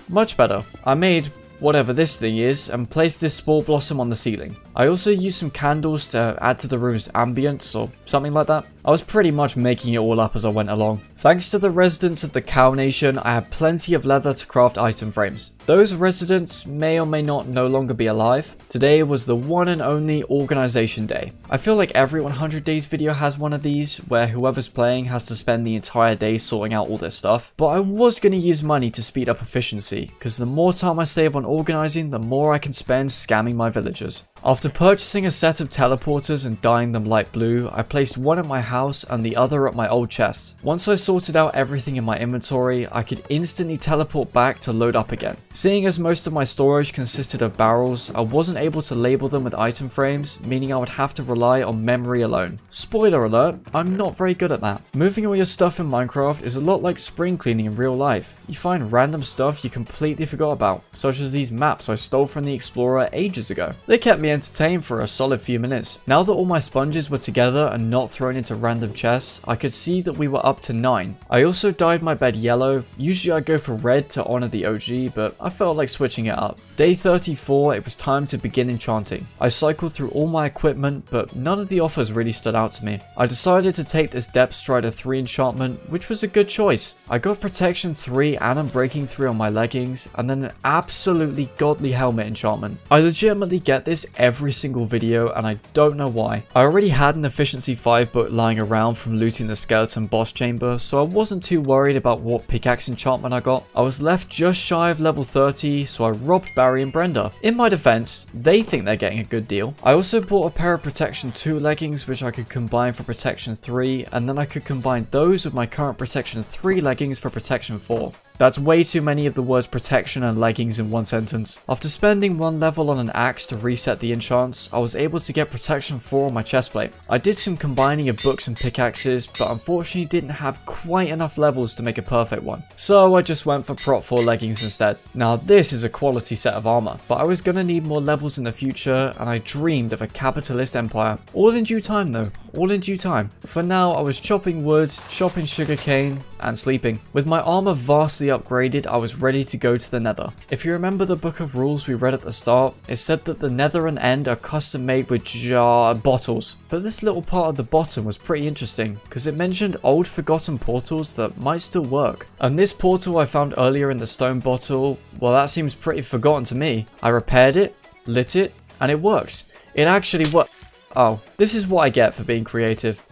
Much better. I made whatever this thing is and placed this spore blossom on the ceiling. I also used some candles to add to the room's ambience or something like that. I was pretty much making it all up as I went along. Thanks to the residents of the Cow Nation, I had plenty of leather to craft item frames. Those residents may or may not no longer be alive. Today was the one and only organization day. I feel like every one hundred days video has one of these, where whoever's playing has to spend the entire day sorting out all this stuff. But I was going to use money to speed up efficiency, because the more time I save on organizing, the more I can spend scamming my villagers. After purchasing a set of teleporters and dyeing them light blue, I placed one at my house and the other at my old chest. Once I sorted out everything in my inventory, I could instantly teleport back to load up again. Seeing as most of my storage consisted of barrels, I wasn't able to label them with item frames, meaning I would have to rely on memory alone. Spoiler alert, I'm not very good at that. Moving all your stuff in Minecraft is a lot like spring cleaning in real life. You find random stuff you completely forgot about, such as these maps I stole from the explorer ages ago. They kept me entertained for a solid few minutes. Now that all my sponges were together and not thrown into random chests, I could see that we were up to nine. I also dyed my bed yellow. Usually I go for red to honor the O G, but I felt like switching it up. Day thirty-four, it was time to begin enchanting. I cycled through all my equipment, but none of the offers really stood out to me. I decided to take this Depth Strider three enchantment, which was a good choice. I got Protection three and Unbreaking three on my leggings, and then an absolutely godly helmet enchantment. I legitimately get this every single video, and I don't know why. I already had an efficiency five book line lying around from looting the skeleton boss chamber, so I wasn't too worried about what pickaxe enchantment I got. I was left just shy of level thirty, so I robbed Barry and Brenda. In my defense, they think they're getting a good deal. I also bought a pair of protection two leggings which I could combine for protection three, and then I could combine those with my current protection three leggings for protection four. That's way too many of the words protection and leggings in one sentence. After spending one level on an axe to reset the enchants, I was able to get protection four on my chestplate. I did some combining of books and pickaxes, but unfortunately didn't have quite enough levels to make a perfect one. So I just went for prop four leggings instead. Now this is a quality set of armor, but I was gonna need more levels in the future, and I dreamed of a capitalist empire. All in due time though, all in due time. For now I was chopping wood, chopping sugarcane, and sleeping. With my armor vastly upgraded, I was ready to go to the Nether. If you remember the book of rules we read at the start, it said that the Nether and End are custom made with jar bottles, but this little part at the bottom was pretty interesting because it mentioned old forgotten portals that might still work. And this portal I found earlier in the stone bottle, well, that seems pretty forgotten to me. I repaired it, lit it, and it works. It actually worked. Oh, this is what I get for being creative.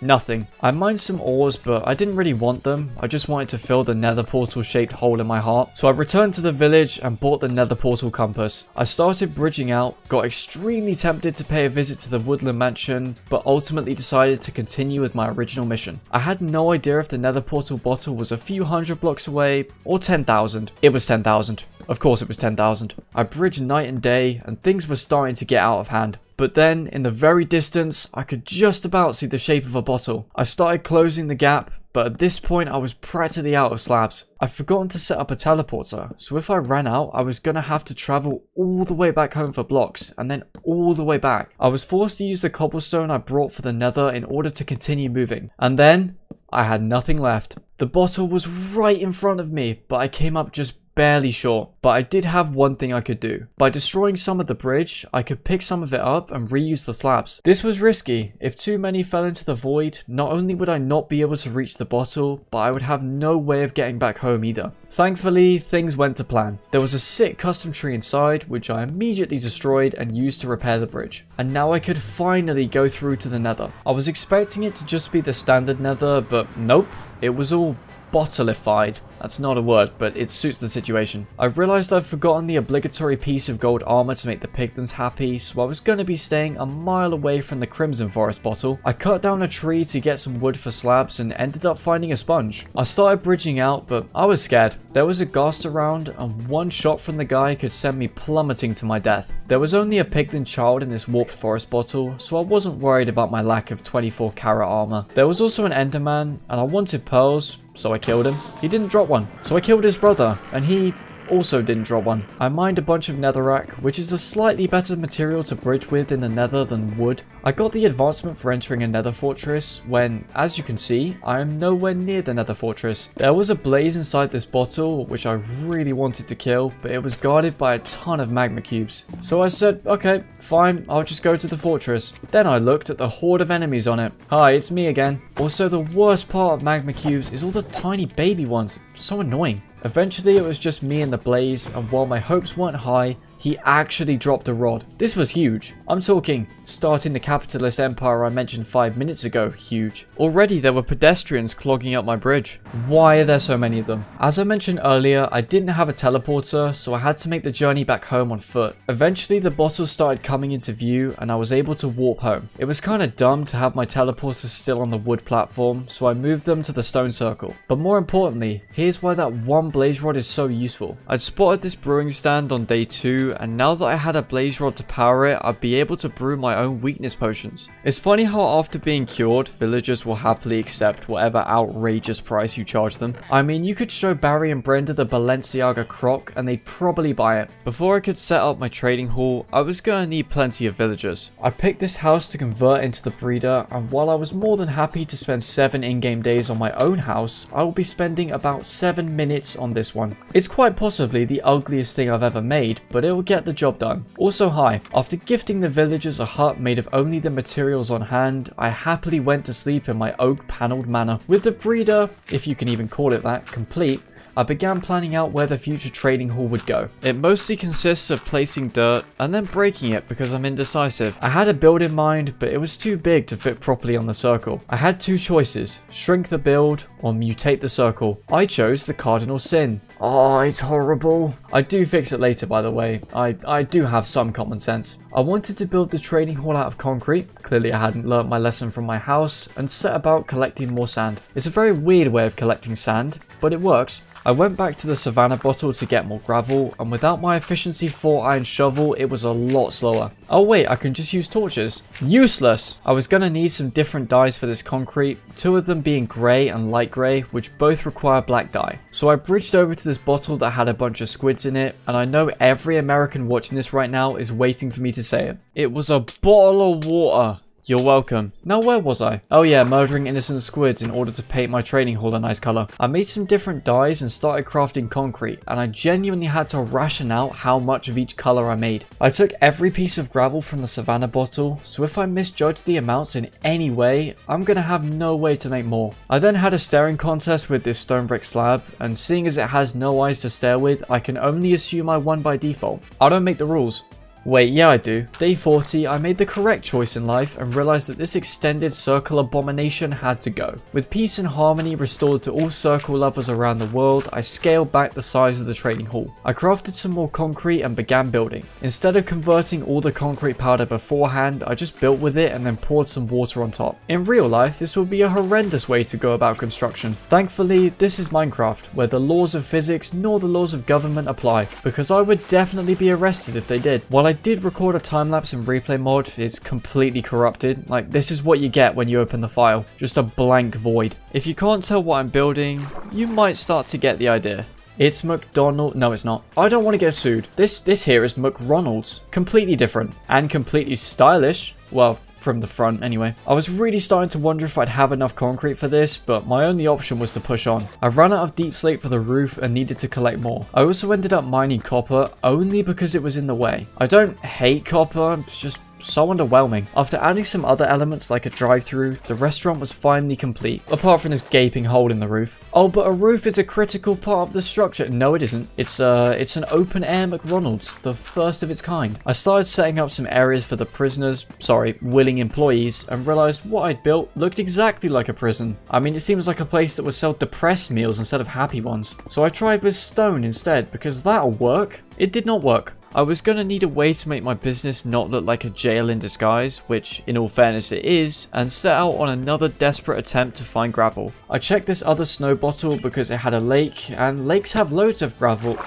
Nothing. I mined some ores, but I didn't really want them. I just wanted to fill the nether portal shaped hole in my heart. So I returned to the village and bought the nether portal compass. I started bridging out, got extremely tempted to pay a visit to the woodland mansion, but ultimately decided to continue with my original mission. I had no idea if the nether portal bottle was a few hundred blocks away or ten thousand. It was ten thousand. Of course it was ten thousand. I bridged night and day and things were starting to get out of hand. But then, in the very distance, I could just about see the shape of a bottle. I started closing the gap, but at this point I was practically out of slabs. I'd forgotten to set up a teleporter, so if I ran out, I was gonna have to travel all the way back home for blocks, and then all the way back. I was forced to use the cobblestone I brought for the nether in order to continue moving. And then, I had nothing left. The bottle was right in front of me, but I came up just barely short. But I did have one thing I could do. By destroying some of the bridge, I could pick some of it up and reuse the slabs. This was risky. If too many fell into the void, not only would I not be able to reach the bottle, but I would have no way of getting back home either. Thankfully, things went to plan. There was a sick custom tree inside, which I immediately destroyed and used to repair the bridge. And now I could finally go through to the nether. I was expecting it to just be the standard nether, but nope. It was all bottleified. That's not a word, but it suits the situation. I realized I've forgotten the obligatory piece of gold armor to make the piglins happy, so I was going to be staying a mile away from the Crimson Forest bottle. I cut down a tree to get some wood for slabs and ended up finding a sponge. I started bridging out, but I was scared. There was a ghast around, and one shot from the guy could send me plummeting to my death. There was only a piglin child in this warped forest bottle, so I wasn't worried about my lack of twenty-four karat armor. There was also an enderman, and I wanted pearls, so I killed him. He didn't drop one, so I killed his brother, and he also didn't drop one. I mined a bunch of netherrack, which is a slightly better material to bridge with in the nether than wood. I got the advancement for entering a nether fortress when, as you can see, I am nowhere near the nether fortress. There was a blaze inside this bottle, which I really wanted to kill, but it was guarded by a ton of magma cubes. So I said, okay, fine, I'll just go to the fortress. Then I looked at the horde of enemies on it. Hi, it's me again. Also, the worst part of magma cubes is all the tiny baby ones. So annoying. Eventually, it was just me and the blaze, and while my hopes weren't high, he actually dropped a rod. This was huge. I'm talking starting the capitalist empire I mentioned five minutes ago, huge. Already there were pedestrians clogging up my bridge. Why are there so many of them? As I mentioned earlier, I didn't have a teleporter, so I had to make the journey back home on foot. Eventually the bottles started coming into view and I was able to warp home. It was kind of dumb to have my teleporters still on the wood platform, so I moved them to the stone circle. But more importantly, here's why that one blaze rod is so useful. I'd spotted this brewing stand on day two, and now that I had a blaze rod to power it, I'd be able to brew my own weakness potions. It's funny how after being cured, villagers will happily accept whatever outrageous price you charge them. I mean, you could show Barry and Brenda the Balenciaga croc and they'd probably buy it. Before I could set up my trading hall, I was gonna need plenty of villagers. I picked this house to convert into the breeder, and while I was more than happy to spend seven in-game days on my own house, I will be spending about seven minutes on this one. It's quite possibly the ugliest thing I've ever made, but it will get the job done. Also, hi. After gifting the villagers a hut made of only the materials on hand, I happily went to sleep in my oak panelled manor. With the breeder, if you can even call it that, complete, I began planning out where the future trading hall would go. It mostly consists of placing dirt and then breaking it because I'm indecisive. I had a build in mind, but it was too big to fit properly on the circle. I had two choices, shrink the build or mutate the circle. I chose the cardinal sin. Oh, it's horrible. I do fix it later, by the way. I, I do have some common sense. I wanted to build the trading hall out of concrete. Clearly I hadn't learnt my lesson from my house and set about collecting more sand. It's a very weird way of collecting sand, but it works. I went back to the savannah bottle to get more gravel, and without my efficiency four iron shovel, it was a lot slower. Oh wait, I can just use torches. Useless! I was gonna need some different dyes for this concrete, two of them being grey and light grey, which both require black dye. So I bridged over to this bottle that had a bunch of squids in it, and I know every American watching this right now is waiting for me to say it. It was a bottle of water. You're welcome. Now where was I? Oh yeah, murdering innocent squids in order to paint my trading hall a nice colour. I made some different dyes and started crafting concrete, and I genuinely had to ration out how much of each colour I made. I took every piece of gravel from the savannah bottle, so if I misjudge the amounts in any way, I'm gonna have no way to make more. I then had a staring contest with this stone brick slab, and seeing as it has no eyes to stare with, I can only assume I won by default. I don't make the rules. Wait, yeah I do. Day forty, I made the correct choice in life and realised that this extended circle abomination had to go. With peace and harmony restored to all circle lovers around the world, I scaled back the size of the trading hall. I crafted some more concrete and began building. Instead of converting all the concrete powder beforehand, I just built with it and then poured some water on top. In real life, this would be a horrendous way to go about construction. Thankfully, this is Minecraft, where the laws of physics nor the laws of government apply, because I would definitely be arrested if they did. While I I did record a time-lapse in replay mode, it's completely corrupted. Like, this is what you get when you open the file. Just a blank void. If you can't tell what I'm building, you might start to get the idea. It's McDonald's. No, it's not. I don't want to get sued. This, this here is McRonald's. Completely different. And completely stylish. Well, from the front anyway. I was really starting to wonder if I'd have enough concrete for this, but my only option was to push on. I ran out of deep slate for the roof and needed to collect more. I also ended up mining copper only because it was in the way. I don't hate copper, it's just so underwhelming. After adding some other elements like a drive-through, the restaurant was finally complete, apart from this gaping hole in the roof. Oh, but a roof is a critical part of the structure. No, it isn't. It's uh, it's an open-air McDonald's, the first of its kind. I started setting up some areas for the prisoners, sorry, willing employees, and realized what I'd built looked exactly like a prison. I mean, it seems like a place that would sell depressed meals instead of happy ones. So I tried with stone instead, because that'll work. It did not work. I was going to need a way to make my business not look like a jail in disguise, which in all fairness it is, and set out on another desperate attempt to find gravel. I checked this other snow bottle because it had a lake, and lakes have loads of gravel.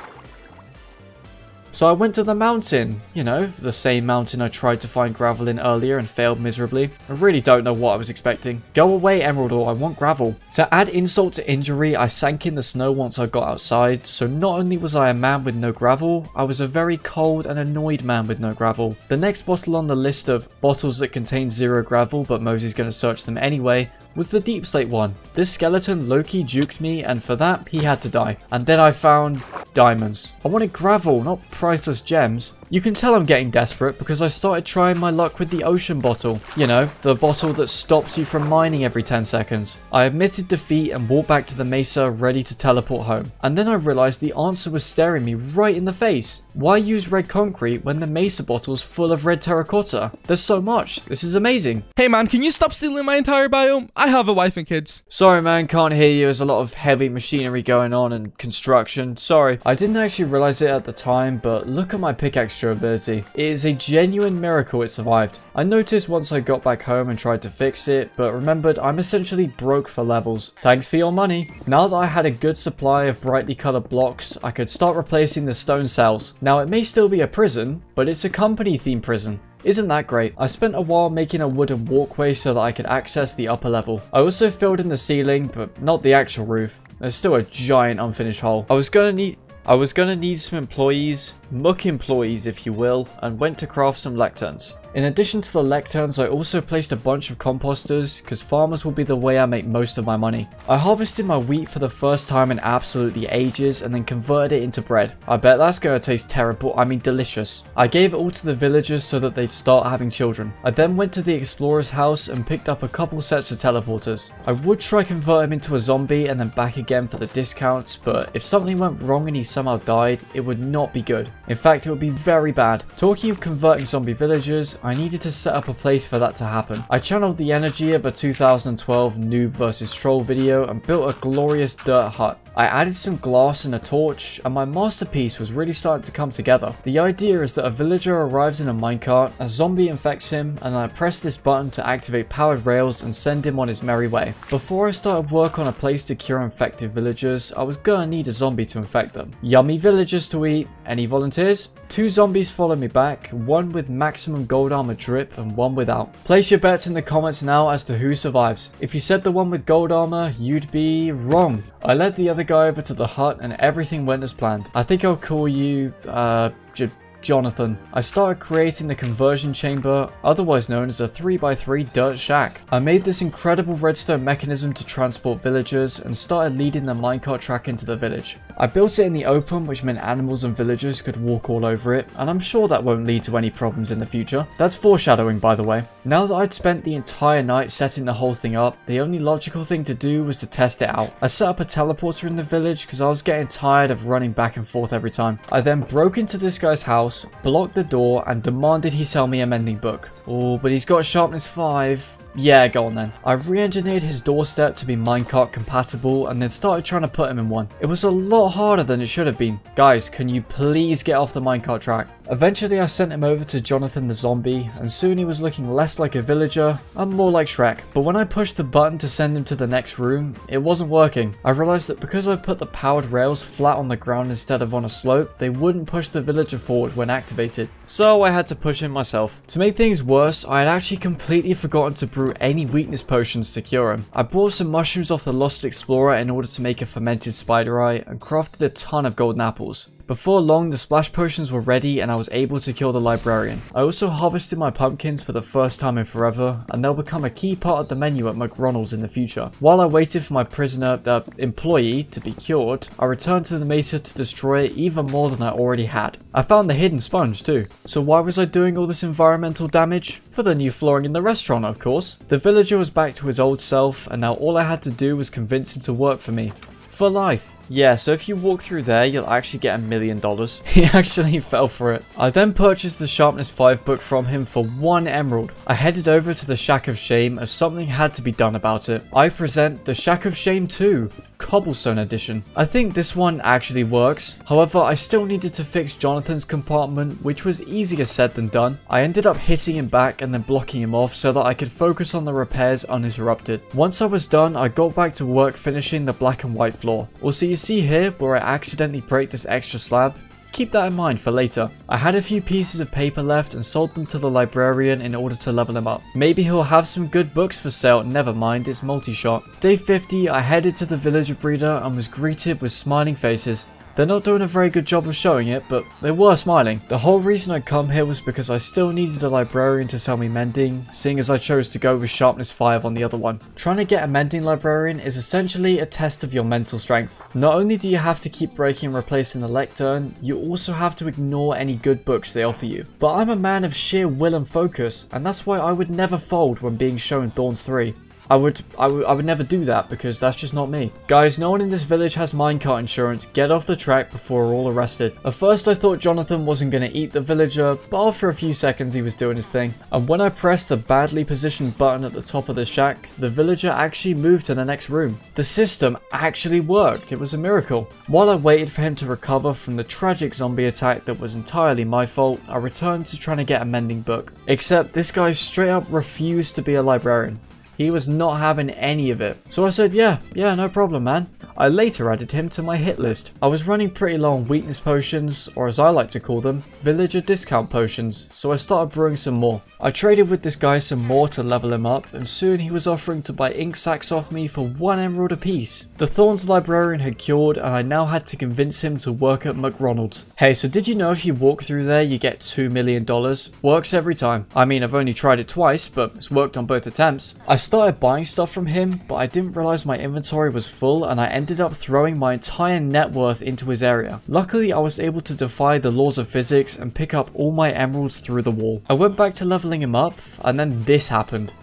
So I went to the mountain, you know, the same mountain I tried to find gravel in earlier and failed miserably. I really don't know what I was expecting. Go away, Emerald, or I want gravel. To add insult to injury, I sank in the snow once I got outside, so not only was I a man with no gravel, I was a very cold and annoyed man with no gravel. The next bottle on the list of bottles that contain zero gravel, but Mozi's gonna search them anyway, was the deep slate one. This skeleton low-key juked me, and for that, he had to die. And then I found diamonds. I wanted gravel, not priceless gems. You can tell I'm getting desperate because I started trying my luck with the ocean bottle. You know, the bottle that stops you from mining every ten seconds. I admitted defeat and walked back to the mesa ready to teleport home. And then I realized the answer was staring me right in the face. Why use red concrete when the mesa bottle's full of red terracotta? There's so much. This is amazing. Hey man, can you stop stealing my entire biome? I have a wife and kids. Sorry man, can't hear you. There's a lot of heavy machinery going on and construction. Sorry. I didn't actually realize it at the time, but look at my pickaxe ability. It is a genuine miracle it survived. I noticed once I got back home and tried to fix it, but remembered I'm essentially broke for levels. Thanks for your money. Now that I had a good supply of brightly colored blocks, I could start replacing the stone cells. Now it may still be a prison, but it's a company themed prison. Isn't that great? I spent a while making a wooden walkway so that I could access the upper level. I also filled in the ceiling, but not the actual roof. There's still a giant unfinished hole. I was gonna need I was gonna need some employees, muck employees if you will, and went to craft some lecterns. In addition to the lecterns, I also placed a bunch of composters, because farmers will be the way I make most of my money. I harvested my wheat for the first time in absolutely ages and then converted it into bread. I bet that's going to taste terrible, I mean delicious. I gave it all to the villagers so that they'd start having children. I then went to the explorer's house and picked up a couple sets of teleporters. I would try convert him into a zombie and then back again for the discounts, but if something went wrong and he somehow died, it would not be good. In fact, it would be very bad. Talking of converting zombie villagers, I needed to set up a place for that to happen. I channeled the energy of a two thousand twelve noob versus troll video and built a glorious dirt hut. I added some glass and a torch, and my masterpiece was really starting to come together. The idea is that a villager arrives in a minecart, a zombie infects him, and I press this button to activate powered rails and send him on his merry way. Before I started work on a place to cure infected villagers, I was gonna need a zombie to infect them. Yummy villagers to eat. Any volunteers? Two zombies followed me back, one with maximum gold armor drip and one without. Place your bets in the comments now as to who survives. If you said the one with gold armor, you'd be wrong. I led the other guy over to the hut and everything went as planned. I think I'll call you, uh, J- Jonathan. I started creating the conversion chamber, otherwise known as a three by three dirt shack. I made this incredible redstone mechanism to transport villagers and started leading the minecart track into the village. I built it in the open, which meant animals and villagers could walk all over it, and I'm sure that won't lead to any problems in the future. That's foreshadowing, by the way. Now that I'd spent the entire night setting the whole thing up, the only logical thing to do was to test it out. I set up a teleporter in the village because I was getting tired of running back and forth every time. I then broke into this guy's house, blocked the door, and demanded he sell me a mending book. Oh, but he's got sharpness five. Yeah, go on then. I re-engineered his doorstep to be minecart compatible and then started trying to put him in one. It was a lot harder than it should have been. Guys, can you please get off the minecart track? Eventually I sent him over to Jonathan the zombie, and soon he was looking less like a villager and more like Shrek. But when I pushed the button to send him to the next room, it wasn't working. I realized that because I put the powered rails flat on the ground instead of on a slope, they wouldn't push the villager forward when activated. So I had to push him myself. To make things worse, I had actually completely forgotten to brew any weakness potions to cure him. I bought some mushrooms off the Lost Explorer in order to make a fermented spider eye and crafted a ton of golden apples. Before long, the splash potions were ready and I was able to kill the librarian. I also harvested my pumpkins for the first time in forever, and they'll become a key part of the menu at McRonald's in the future. While I waited for my prisoner, uh, employee, to be cured, I returned to the mesa to destroy it even more than I already had. I found the hidden sponge too. So why was I doing all this environmental damage? For the new flooring in the restaurant, of course. The villager was back to his old self, and now all I had to do was convince him to work for me. For life. Yeah, so if you walk through there, you'll actually get a million dollars. He actually fell for it. I then purchased the Sharpness five book from him for one emerald. I headed over to the Shack of Shame as something had to be done about it. I present the Shack of Shame two, Cobblestone Edition. I think this one actually works. However, I still needed to fix Jonathan's compartment, which was easier said than done. I ended up hitting him back and then blocking him off so that I could focus on the repairs uninterrupted. Once I was done, I got back to work finishing the black and white floor. Also, you see here where I accidentally break this extra slab? Keep that in mind for later. I had a few pieces of paper left and sold them to the librarian in order to level him up. Maybe he'll have some good books for sale, never mind, it's multi-shot. Day fifty, I headed to the villager breeder and was greeted with smiling faces. They're not doing a very good job of showing it, but they were smiling. The whole reason I'd come here was because I still needed the librarian to sell me mending, seeing as I chose to go with sharpness five on the other one. Trying to get a mending librarian is essentially a test of your mental strength. Not only do you have to keep breaking and replacing the lectern, you also have to ignore any good books they offer you. But I'm a man of sheer will and focus, and that's why I would never fold when being shown Thorns three. I would, I would I would never do that because that's just not me. Guys, no one in this village has minecart insurance. Get off the track before we're all arrested. At first I thought Jonathan wasn't going to eat the villager, but after a few seconds he was doing his thing. And when I pressed the badly positioned button at the top of the shack, the villager actually moved to the next room. The system actually worked. It was a miracle. While I waited for him to recover from the tragic zombie attack that was entirely my fault, I returned to trying to get a mending book. Except this guy straight up refused to be a librarian. He was not having any of it. So I said, yeah, yeah, no problem, man. I later added him to my hit list. I was running pretty low on weakness potions, or as I like to call them, villager discount potions, so I started brewing some more. I traded with this guy some more to level him up, and soon he was offering to buy ink sacks off me for one emerald apiece. The Thorns librarian had cured, and I now had to convince him to work at McRonald's. Hey, so did you know if you walk through there, you get two million dollars? Works every time. I mean, I've only tried it twice, but it's worked on both attempts. I started buying stuff from him, but I didn't realize my inventory was full, and I ended ended up throwing my entire net worth into his area. Luckily, I was able to defy the laws of physics and pick up all my emeralds through the wall. I went back to leveling him up, and then this happened.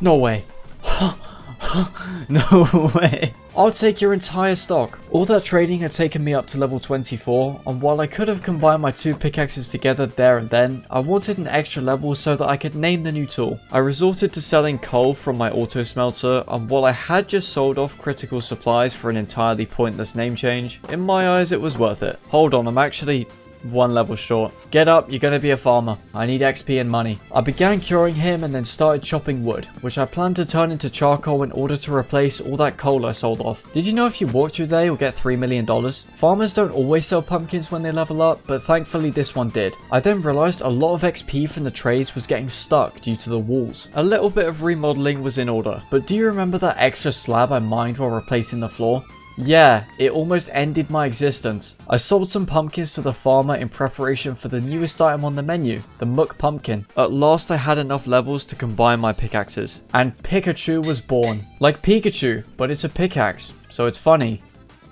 No way. No way. I'll take your entire stock. All that trading had taken me up to level twenty-four, and while I could have combined my two pickaxes together there and then, I wanted an extra level so that I could name the new tool. I resorted to selling coal from my auto smelter, and while I had just sold off critical supplies for an entirely pointless name change, in my eyes it was worth it. Hold on, I'm actually one level short. Get up, you're gonna be a farmer. I need X P and money. I began curing him and then started chopping wood, which I planned to turn into charcoal in order to replace all that coal I sold off. Did you know if you walk through there, you'll get three million dollars? Farmers don't always sell pumpkins when they level up, but thankfully this one did. I then realized a lot of X P from the trades was getting stuck due to the walls. A little bit of remodeling was in order, but do you remember that extra slab I mined while replacing the floor? Yeah, it almost ended my existence. I sold some pumpkins to the farmer in preparation for the newest item on the menu, the Muck Pumpkin. At last I had enough levels to combine my pickaxes. And Pikachu was born. Like Pikachu, but it's a pickaxe, so it's funny.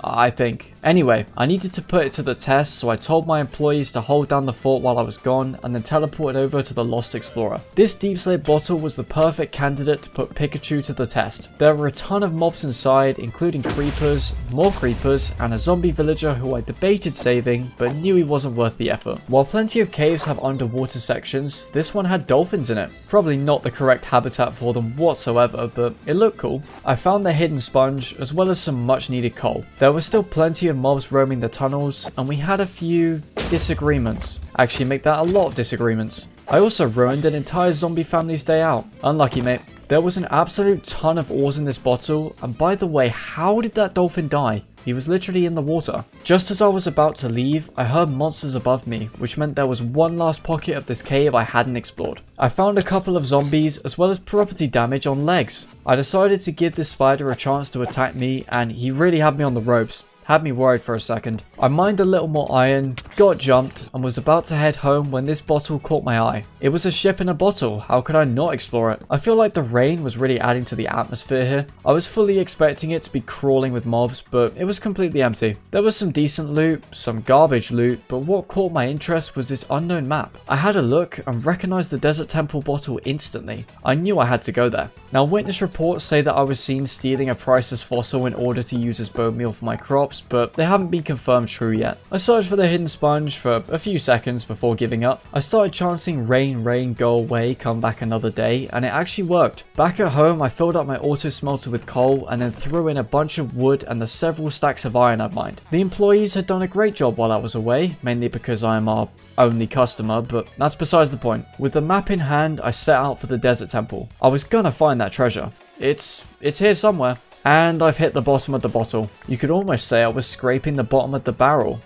I think. Anyway, I needed to put it to the test, so I told my employees to hold down the fort while I was gone, and then teleported over to the Lost Explorer. This deep slate bottle was the perfect candidate to put Pikachu to the test. There were a ton of mobs inside, including creepers, more creepers, and a zombie villager who I debated saving, but knew he wasn't worth the effort. While plenty of caves have underwater sections, this one had dolphins in it. Probably not the correct habitat for them whatsoever, but it looked cool. I found the hidden sponge, as well as some much needed coal. There There were still plenty of mobs roaming the tunnels, and we had a few disagreements. Actually, make that a lot of disagreements. I also ruined an entire zombie family's day out. Unlucky, mate. There was an absolute ton of ores in this bottle, and by the way, how did that dolphin die? He was literally in the water. Just as I was about to leave, I heard monsters above me, which meant there was one last pocket of this cave I hadn't explored. I found a couple of zombies, as well as property damage on legs. I decided to give this spider a chance to attack me, and he really had me on the ropes. Had me worried for a second. I mined a little more iron, got jumped, and was about to head home when this bottle caught my eye. It was a ship in a bottle. How could I not explore it? I feel like the rain was really adding to the atmosphere here. I was fully expecting it to be crawling with mobs, but it was completely empty. There was some decent loot, some garbage loot, but what caught my interest was this unknown map. I had a look and recognized the Desert Temple bottle instantly. I knew I had to go there. Now, witness reports say that I was seen stealing a priceless fossil in order to use as bone meal for my crops, but they haven't been confirmed true yet. I searched for the hidden sponge for a few seconds before giving up. I started chanting rain, rain, go away, come back another day, and it actually worked. Back at home, I filled up my auto smelter with coal and then threw in a bunch of wood and the several stacks of iron I'd mined. The employees had done a great job while I was away, mainly because I am our only customer, but that's besides the point. With the map in hand, I set out for the Desert Temple. I was gonna find that treasure. It's, it's here somewhere. And I've hit the bottom of the bottle. You could almost say I was scraping the bottom of the barrel.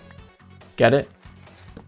Get it?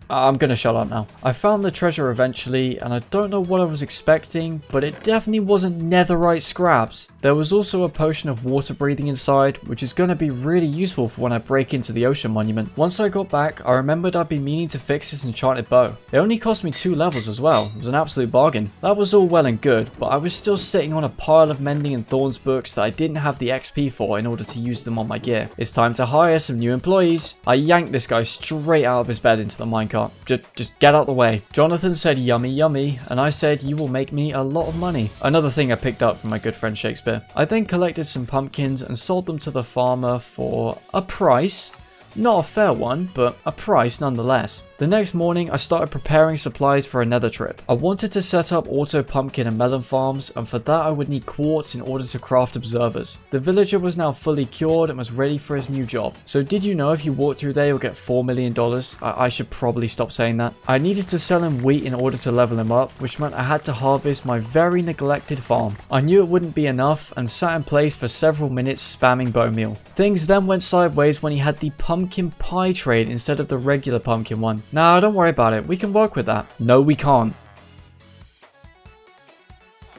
I'm gonna shut up now. I found the treasure eventually, and I don't know what I was expecting, but it definitely wasn't netherite scraps. There was also a potion of water breathing inside, which is gonna be really useful for when I break into the ocean monument. Once I got back, I remembered I'd been meaning to fix this enchanted bow. It only cost me two levels as well. It was an absolute bargain. That was all well and good, but I was still sitting on a pile of Mending and Thorns books that I didn't have the X P for in order to use them on my gear. It's time to hire some new employees. I yanked this guy straight out of his bed into the minecart. Just, just get out the way. Jonathan said yummy yummy, and I said you will make me a lot of money. Another thing I picked up from my good friend Shakespeare. I then collected some pumpkins and sold them to the farmer for a price. Not a fair one, but a price nonetheless. The next morning, I started preparing supplies for another trip. I wanted to set up auto pumpkin and melon farms, and for that I would need quartz in order to craft observers. The villager was now fully cured and was ready for his new job. So did you know if you walk through there you'll get four million dollars? I, I should probably stop saying that. I needed to sell him wheat in order to level him up, which meant I had to harvest my very neglected farm. I knew it wouldn't be enough and sat in place for several minutes spamming bone meal. Things then went sideways when he had the pumpkin pie trade instead of the regular pumpkin one. Nah, don't worry about it. We can work with that. No, we can't.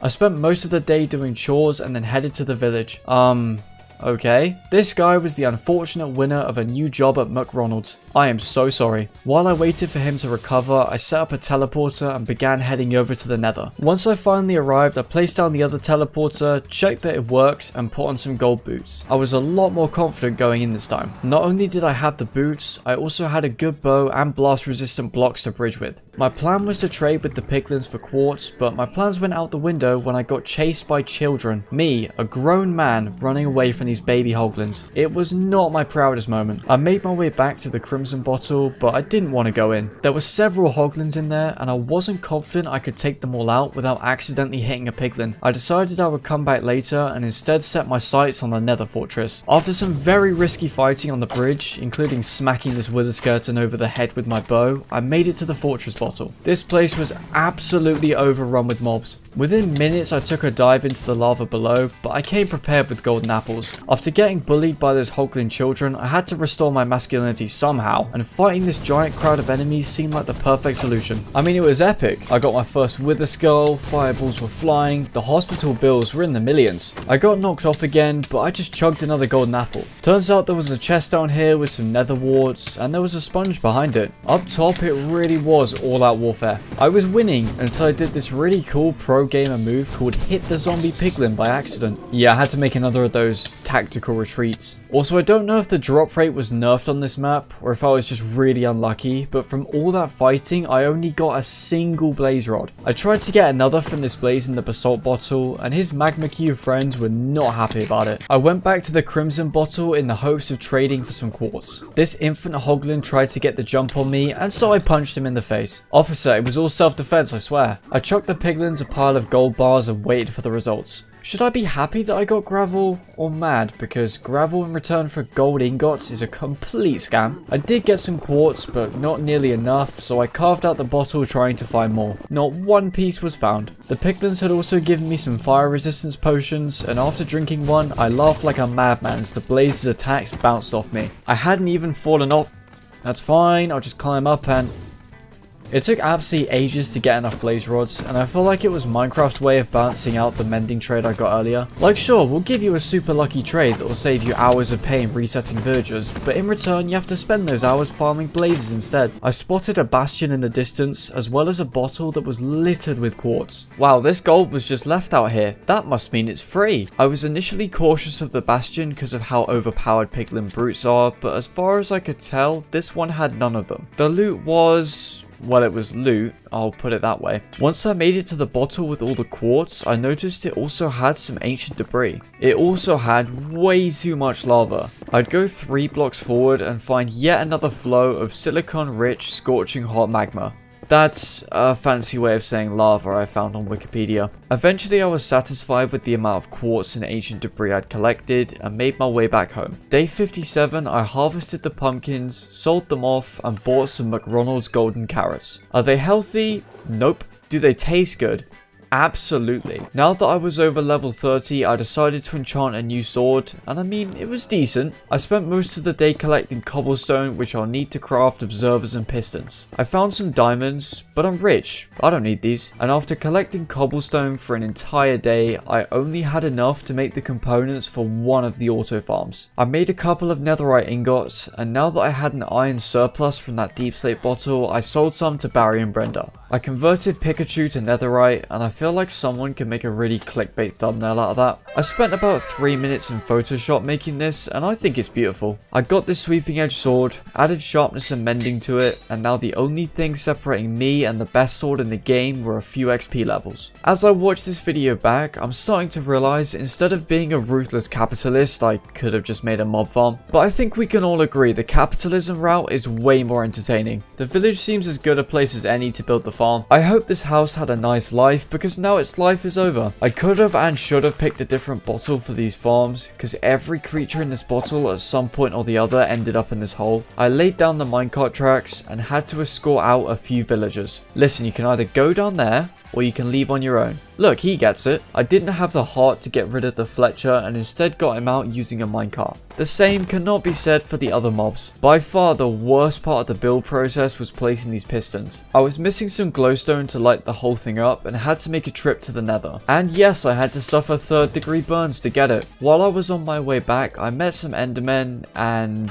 I spent most of the day doing chores and then headed to the village. Um, okay. This guy was the unfortunate winner of a new job at McRonald's. I am so sorry. While I waited for him to recover, I set up a teleporter and began heading over to the nether. Once I finally arrived, I placed down the other teleporter, checked that it worked, and put on some gold boots. I was a lot more confident going in this time. Not only did I have the boots, I also had a good bow and blast resistant blocks to bridge with. My plan was to trade with the piglins for quartz, but my plans went out the window when I got chased by children. Me, a grown man, running away from these baby hoglins. It was not my proudest moment. I made my way back to the crimson bottle, but I didn't want to go in. There were several hoglins in there, and I wasn't confident I could take them all out without accidentally hitting a piglin. I decided I would come back later and instead set my sights on the nether fortress. After some very risky fighting on the bridge, including smacking this wither skeleton over the head with my bow, I made it to the fortress bottle. This place was absolutely overrun with mobs. Within minutes I took a dive into the lava below, but I came prepared with golden apples. After getting bullied by those hoglin children, I had to restore my masculinity somehow, and fighting this giant crowd of enemies seemed like the perfect solution. I mean, it was epic. I got my first wither skull, fireballs were flying, the hospital bills were in the millions. I got knocked off again, but I just chugged another golden apple. Turns out there was a chest down here with some nether warts, and there was a sponge behind it. Up top, it really was all-out warfare. I was winning until I did this really cool pro gamer move called Hit the Zombie Piglin by accident. Yeah, I had to make another of those tactical retreats. Also, I don't know if the drop rate was nerfed on this map, or if I was just really unlucky, but from all that fighting I only got a single blaze rod. I tried to get another from this blaze in the basalt bottle, and his magma cube friends were not happy about it. I went back to the crimson bottle in the hopes of trading for some quartz. This infant hoglin tried to get the jump on me, and so I punched him in the face. Officer, it was all self-defense, I swear. I chucked the piglins a pile of gold bars and waited for the results. Should I be happy that I got gravel, or mad, because gravel in return for gold ingots is a complete scam? I did get some quartz, but not nearly enough, so I carved out the bottle trying to find more. Not one piece was found. The piglins had also given me some fire resistance potions, and after drinking one, I laughed like a madman as the blaze's attacks bounced off me. I hadn't even fallen off. That's fine, I'll just climb up and... It took absolutely ages to get enough blaze rods, and I feel like it was Minecraft's way of balancing out the mending trade I got earlier. Like, sure, we'll give you a super lucky trade that will save you hours of pain resetting villagers, but in return you have to spend those hours farming blazes instead. I spotted a bastion in the distance, as well as a bottle that was littered with quartz. Wow, this gold was just left out here. That must mean it's free. I was initially cautious of the bastion because of how overpowered piglin brutes are, but as far as I could tell, this one had none of them. The loot was... well, it was loot, I'll put it that way. Once I made it to the bottle with all the quartz, I noticed it also had some ancient debris. It also had way too much lava. I'd go three blocks forward and find yet another flow of silicon-rich, scorching hot magma. That's a fancy way of saying lava I found on Wikipedia. Eventually I was satisfied with the amount of quartz and ancient debris I'd collected and made my way back home. Day fifty-seven, I harvested the pumpkins, sold them off, and bought some McRonald's golden carrots. Are they healthy? Nope. Do they taste good? Absolutely. Now that I was over level thirty, I decided to enchant a new sword, and I mean, it was decent. I spent most of the day collecting cobblestone, which I'll need to craft observers and pistons. I found some diamonds, but I'm rich. I don't need these. And after collecting cobblestone for an entire day, I only had enough to make the components for one of the auto farms. I made a couple of netherite ingots, and now that I had an iron surplus from that deep slate bottle, I sold some to Barry and Brenda. I converted Pikachu to netherite, and I feel like someone could make a really clickbait thumbnail out of that. I spent about three minutes in Photoshop making this, and I think it's beautiful. I got this sweeping edge sword, added sharpness and mending to it, and now the only thing separating me and the best sword in the game were a few X P levels. As I watch this video back, I'm starting to realize instead of being a ruthless capitalist, I could have just made a mob farm. But I think we can all agree the capitalism route is way more entertaining. The village seems as good a place as any to build the farm. I hope this house had a nice life, because now its life is over. I could have and should have picked a different bottle for these farms, because every creature in this bottle at some point or the other ended up in this hole. I laid down the minecart tracks and had to escort out a few villagers. Listen, you can either go down there or you can leave on your own. Look, he gets it. I didn't have the heart to get rid of the Fletcher and instead got him out using a minecart. The same cannot be said for the other mobs. By far the worst part of the build process was placing these pistons. I was missing some glowstone to light the whole thing up and had to make a trip to the nether. And yes, I had to suffer third degree burns to get it. While I was on my way back, I met some endermen and...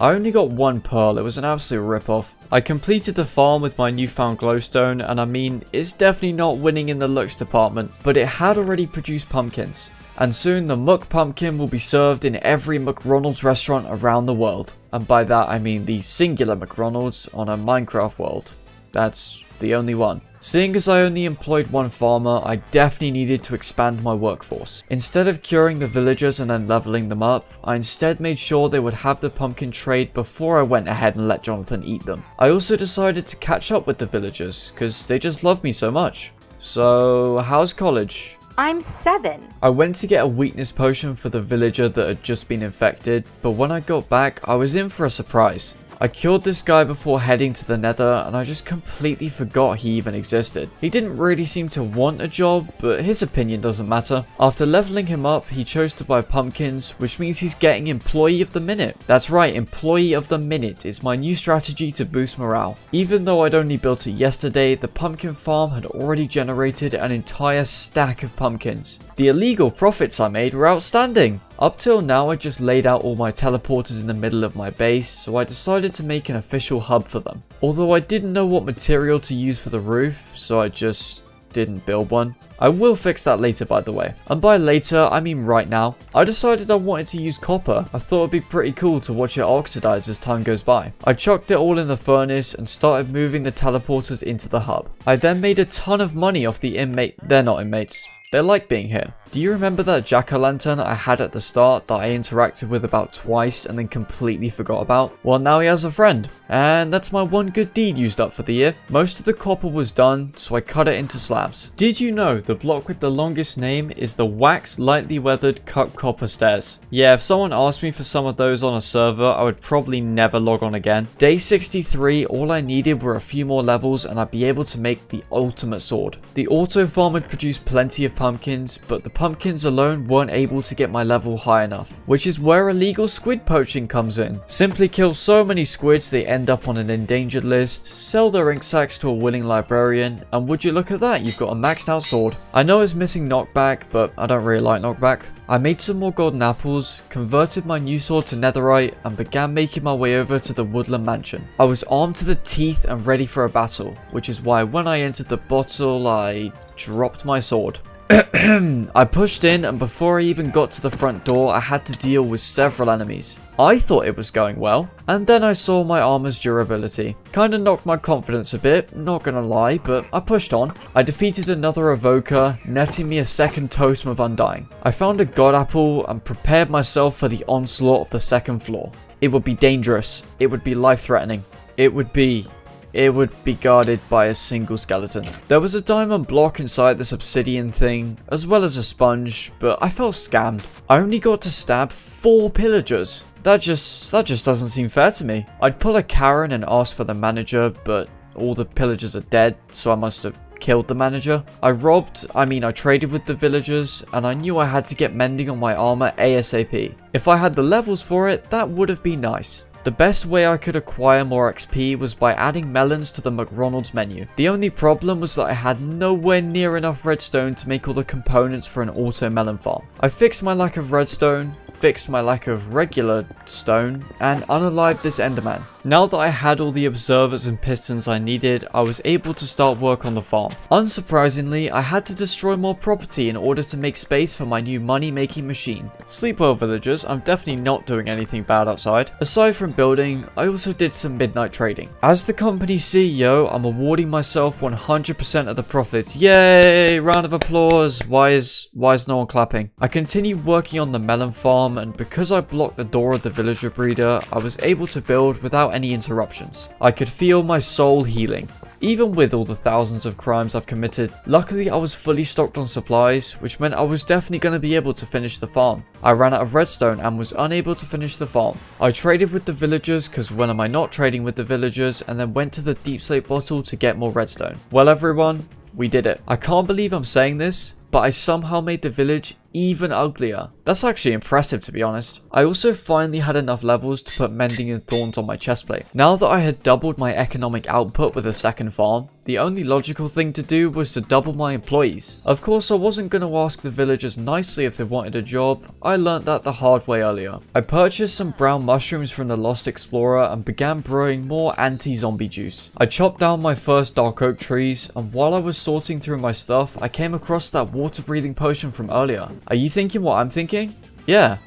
I only got one pearl, it was an absolute ripoff. I completed the farm with my newfound glowstone, and I mean, it's definitely not winning in the looks department, but it had already produced pumpkins. And soon the muck pumpkin will be served in every McRonald's restaurant around the world. And by that I mean the singular McRonald's on a Minecraft world. That's the only one. Seeing as I only employed one farmer, I definitely needed to expand my workforce. Instead of curing the villagers and then leveling them up, I instead made sure they would have the pumpkin trade before I went ahead and let Jonathan eat them. I also decided to catch up with the villagers, because they just love me so much. So, how's college? I'm seven. I went to get a weakness potion for the villager that had just been infected, but when I got back, I was in for a surprise. I killed this guy before heading to the nether, and I just completely forgot he even existed. He didn't really seem to want a job, but his opinion doesn't matter. After leveling him up, he chose to buy pumpkins, which means he's getting employee of the minute. That's right, employee of the minute is my new strategy to boost morale. Even though I'd only built it yesterday, the pumpkin farm had already generated an entire stack of pumpkins. The illegal profits I made were outstanding. Up till now I just laid out all my teleporters in the middle of my base, so I decided to make an official hub for them. Although I didn't know what material to use for the roof, so I just didn't build one. I will fix that later, by the way. And by later, I mean right now. I decided I wanted to use copper. I thought it'd be pretty cool to watch it oxidize as time goes by. I chucked it all in the furnace and started moving the teleporters into the hub. I then made a ton of money off the inmate- they're not inmates. They like being here. Do you remember that jack-o'-lantern I had at the start that I interacted with about twice and then completely forgot about? Well, now he has a friend. And that's my one good deed used up for the year. Most of the copper was done, so I cut it into slabs. Did you know the block with the longest name is the wax lightly weathered cut copper stairs? Yeah, if someone asked me for some of those on a server, I would probably never log on again. Day sixty-three, all I needed were a few more levels and I'd be able to make the ultimate sword. The auto farm had produced plenty of pumpkins, but the pumpkins alone weren't able to get my level high enough, which is where illegal squid poaching comes in. Simply kill so many squids they end up on an endangered list, sell their ink sacs to a willing librarian, and would you look at that, you've got a maxed out sword. I know it's missing knockback, but I don't really like knockback. I made some more golden apples, converted my new sword to netherite, and began making my way over to the woodland mansion. I was armed to the teeth and ready for a battle, which is why when I entered the bottle, I dropped my sword. I pushed in, and before I even got to the front door, I had to deal with several enemies. I thought it was going well, and then I saw my armor's durability. Kinda knocked my confidence a bit, not gonna lie, but I pushed on. I defeated another evoker, netting me a second totem of undying. I found a god apple and prepared myself for the onslaught of the second floor. It would be dangerous. It would be life-threatening. It would be... It would be guarded by a single skeleton. There was a diamond block inside this obsidian thing, as well as a sponge, but I felt scammed. I only got to stab four pillagers. That just, that just doesn't seem fair to me. I'd pull a Karen and ask for the manager, but all the pillagers are dead, so I must have killed the manager. I robbed, I mean I traded with the villagers, and I knew I had to get mending on my armor ASAP. If I had the levels for it, that would have been nice. The best way I could acquire more X P was by adding melons to the McRonald's menu. The only problem was that I had nowhere near enough redstone to make all the components for an auto melon farm. I fixed my lack of redstone, fixed my lack of regular stone, and unalived this enderman. Now that I had all the observers and pistons I needed, I was able to start work on the farm. Unsurprisingly, I had to destroy more property in order to make space for my new money-making machine. Sleep well, villagers, I'm definitely not doing anything bad outside. Aside from building, I also did some midnight trading. As the company C E O, I'm awarding myself one hundred percent of the profits. Yay! Round of applause. Why is, why is no one clapping? I continue working on the melon farm, and because I blocked the door of the villager breeder, I was able to build without any interruptions. I could feel my soul healing. Even with all the thousands of crimes I've committed, luckily I was fully stocked on supplies, which meant I was definitely going to be able to finish the farm. I ran out of redstone and was unable to finish the farm. I traded with the villagers, because when am I not trading with the villagers, and then went to the deep slate bottle to get more redstone. Well everyone, we did it. I can't believe I'm saying this, but I somehow made the village even uglier. That's actually impressive, to be honest. I also finally had enough levels to put mending and thorns on my chestplate. Now that I had doubled my economic output with a second farm, the only logical thing to do was to double my employees. Of course, I wasn't going to ask the villagers nicely if they wanted a job. I learnt that the hard way earlier. I purchased some brown mushrooms from the Lost Explorer and began brewing more anti-zombie juice. I chopped down my first dark oak trees, and while I was sorting through my stuff, I came across that water-breathing potion from earlier. Are you thinking what I'm thinking? Yeah.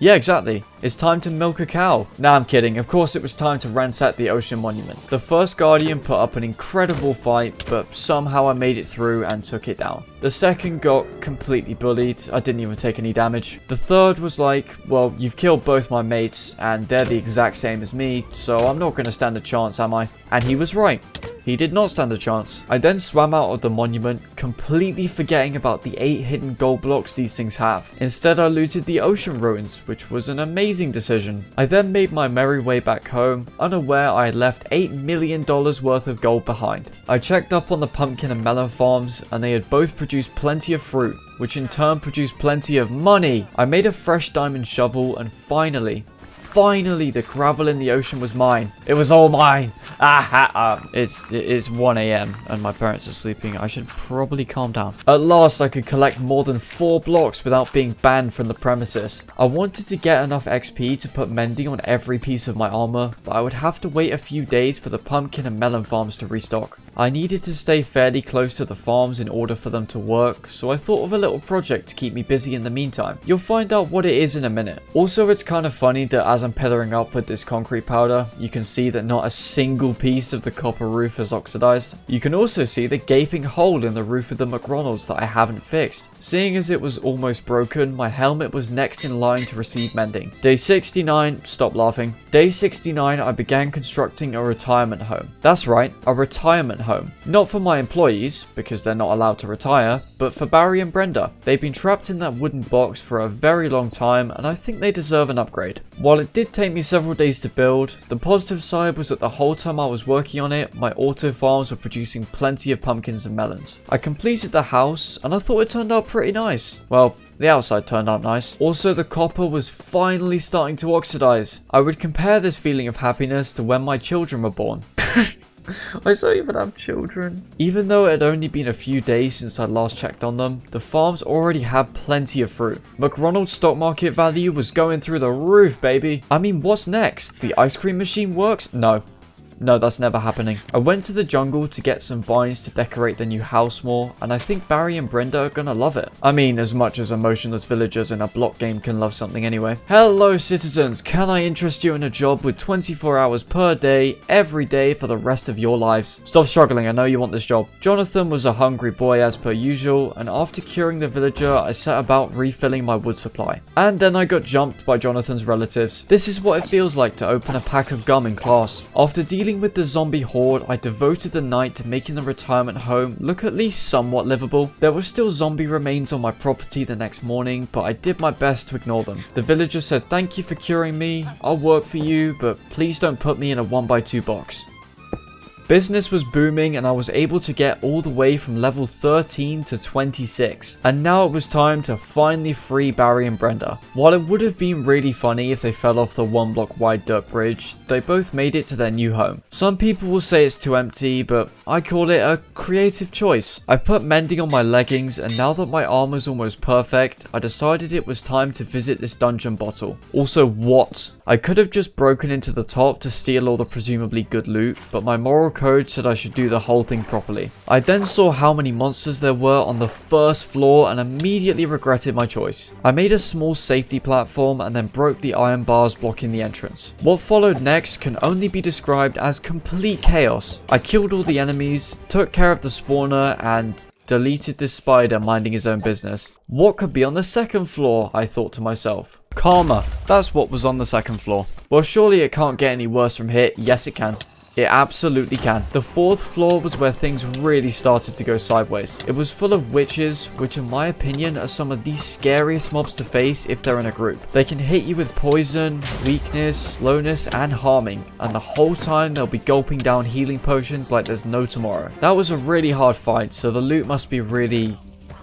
Yeah, exactly. It's time to milk a cow. Nah, I'm kidding. Of course it was time to ransack the ocean monument. The first guardian put up an incredible fight, but somehow I made it through and took it down. The second got completely bullied. I didn't even take any damage. The third was like, well, you've killed both my mates and they're the exact same as me, so I'm not going to stand a chance, am I? And he was right. He did not stand a chance. I then swam out of the monument, completely forgetting about the eight hidden gold blocks these things have. Instead, I looted the ocean ruins, which was an amazing decision. I then made my merry way back home, unaware I had left eight million dollars worth of gold behind. I checked up on the pumpkin and melon farms, and they had both produced plenty of fruit, which in turn produced plenty of money. I made a fresh diamond shovel, and finally... Finally, the gravel in the ocean was mine. It was all mine. Ah, ha, ah. It's, it's one A M and my parents are sleeping. I should probably calm down. At last, I could collect more than four blocks without being banned from the premises. I wanted to get enough X P to put mending on every piece of my armor, but I would have to wait a few days for the pumpkin and melon farms to restock. I needed to stay fairly close to the farms in order for them to work, so I thought of a little project to keep me busy in the meantime. You'll find out what it is in a minute. Also, it's kind of funny that as I'm pillering up with this concrete powder, you can see that not a single piece of the copper roof has oxidized. You can also see the gaping hole in the roof of the McRonald's that I haven't fixed. Seeing as it was almost broken, my helmet was next in line to receive mending. Day sixty-nine, stop laughing. Day sixty-nine, I began constructing a retirement home. That's right, a retirement home. home. Not for my employees, because they're not allowed to retire, but for Barry and Brenda. They've been trapped in that wooden box for a very long time, and I think they deserve an upgrade. While it did take me several days to build, the positive side was that the whole time I was working on it, my auto farms were producing plenty of pumpkins and melons. I completed the house, and I thought it turned out pretty nice. Well, the outside turned out nice. Also, the copper was finally starting to oxidize. I would compare this feeling of happiness to when my children were born. I don't even have children. Even though it had only been a few days since I last checked on them, the farms already had plenty of fruit. McRonald's stock market value was going through the roof, baby. I mean, what's next? The ice cream machine works? No. No, that's never happening. I went to the jungle to get some vines to decorate the new house more, and I think Barry and Brenda are gonna love it. I mean, as much as emotionless villagers in a block game can love something anyway. Hello, citizens! Can I interest you in a job with twenty-four hours per day, every day for the rest of your lives? Stop struggling, I know you want this job. Jonathan was a hungry boy as per usual, and after curing the villager, I set about refilling my wood supply. And then I got jumped by Jonathan's relatives. This is what it feels like to open a pack of gum in class. After dealing with the zombie horde, I devoted the night to making the retirement home look at least somewhat livable. There were still zombie remains on my property the next morning, but I did my best to ignore them. The villager said, "Thank you for curing me, I'll work for you, but please don't put me in a one by two box." Business was booming and I was able to get all the way from level thirteen to twenty-six. And now it was time to finally free Barry and Brenda. While it would have been really funny if they fell off the one block wide dirt bridge, they both made it to their new home. Some people will say it's too empty, but I call it a creative choice. I put mending on my leggings, and now that my arm was almost perfect, I decided it was time to visit this dungeon bottle. Also, what? I could have just broken into the top to steal all the presumably good loot, but my moral code said I should do the whole thing properly. I then saw how many monsters there were on the first floor and immediately regretted my choice. I made a small safety platform and then broke the iron bars blocking the entrance. What followed next can only be described as complete chaos. I killed all the enemies, took care of the spawner, and deleted this spider minding his own business. What could be on the second floor, I thought to myself. Karma, that's what was on the second floor. Well, surely it can't get any worse from here. Yes, it can. It absolutely can. The fourth floor was where things really started to go sideways. It was full of witches, which in my opinion are some of the scariest mobs to face if they're in a group. They can hit you with poison, weakness, slowness, and harming, and the whole time they'll be gulping down healing potions like there's no tomorrow. That was a really hard fight, so the loot must be really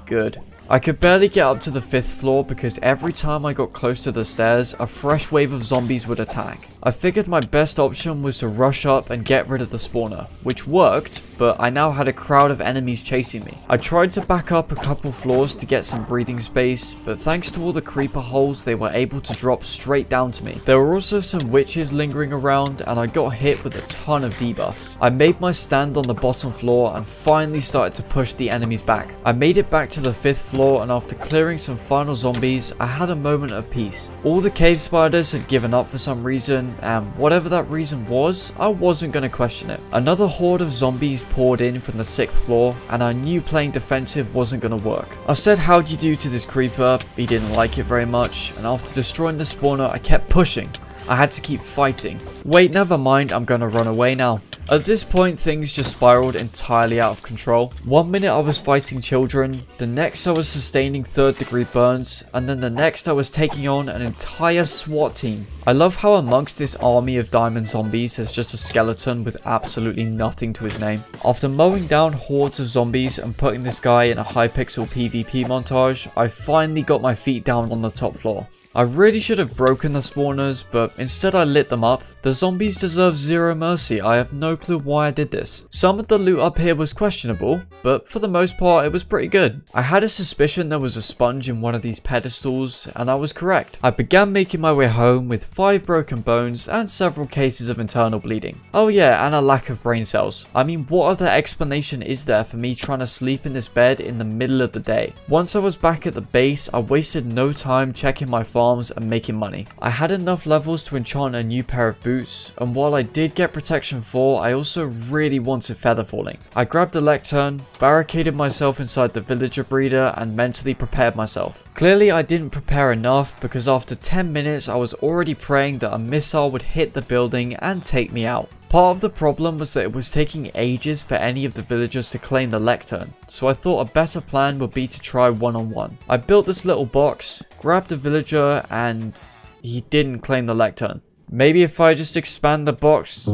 good. I could barely get up to the fifth floor because every time I got close to the stairs, a fresh wave of zombies would attack. I figured my best option was to rush up and get rid of the spawner, which worked, but I now had a crowd of enemies chasing me. I tried to back up a couple floors to get some breathing space, but thanks to all the creeper holes, they were able to drop straight down to me. There were also some witches lingering around, and I got hit with a ton of debuffs. I made my stand on the bottom floor and finally started to push the enemies back. I made it back to the fifth floor, and after clearing some final zombies, I had a moment of peace. All the cave spiders had given up for some reason, and whatever that reason was, I wasn't going to question it. Another horde of zombies poured in from the sixth floor, and I knew playing defensive wasn't going to work. I said how do you do to this creeper. He didn't like it very much, and after destroying the spawner, I kept pushing. I had to keep fighting. Wait, never mind, I'm going to run away now. At this point, things just spiraled entirely out of control. One minute I was fighting children, the next I was sustaining third degree burns, and then the next I was taking on an entire SWAT team. I love how amongst this army of diamond zombies there's just a skeleton with absolutely nothing to his name. After mowing down hordes of zombies and putting this guy in a Hypixel PvP montage, I finally got my feet down on the top floor. I really should have broken the spawners, but instead I lit them up. The zombies deserve zero mercy. I have no clue why I did this. Some of the loot up here was questionable, but for the most part it was pretty good. I had a suspicion there was a sponge in one of these pedestals, and I was correct. I began making my way home with five broken bones and several cases of internal bleeding. Oh yeah, and a lack of brain cells. I mean, what other explanation is there for me trying to sleep in this bed in the middle of the day? Once I was back at the base, I wasted no time checking my phone farms and making money. I had enough levels to enchant a new pair of boots, and while I did get protection four, I also really wanted feather falling. I grabbed a lectern, barricaded myself inside the villager breeder, and mentally prepared myself. Clearly I didn't prepare enough, because after ten minutes I was already praying that a missile would hit the building and take me out. Part of the problem was that it was taking ages for any of the villagers to claim the lectern, so I thought a better plan would be to try one-on-one. I built this little box, grabbed a villager, and he didn't claim the lectern. Maybe if I just expand the box...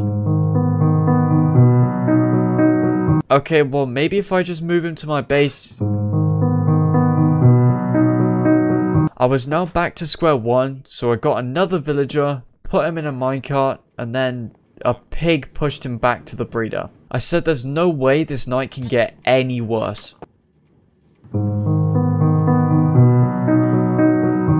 Okay, well maybe if I just move him to my base... I was now back to square one, so I got another villager, put him in a minecart, and then... a pig pushed him back to the breeder. I said there's no way this night can get any worse.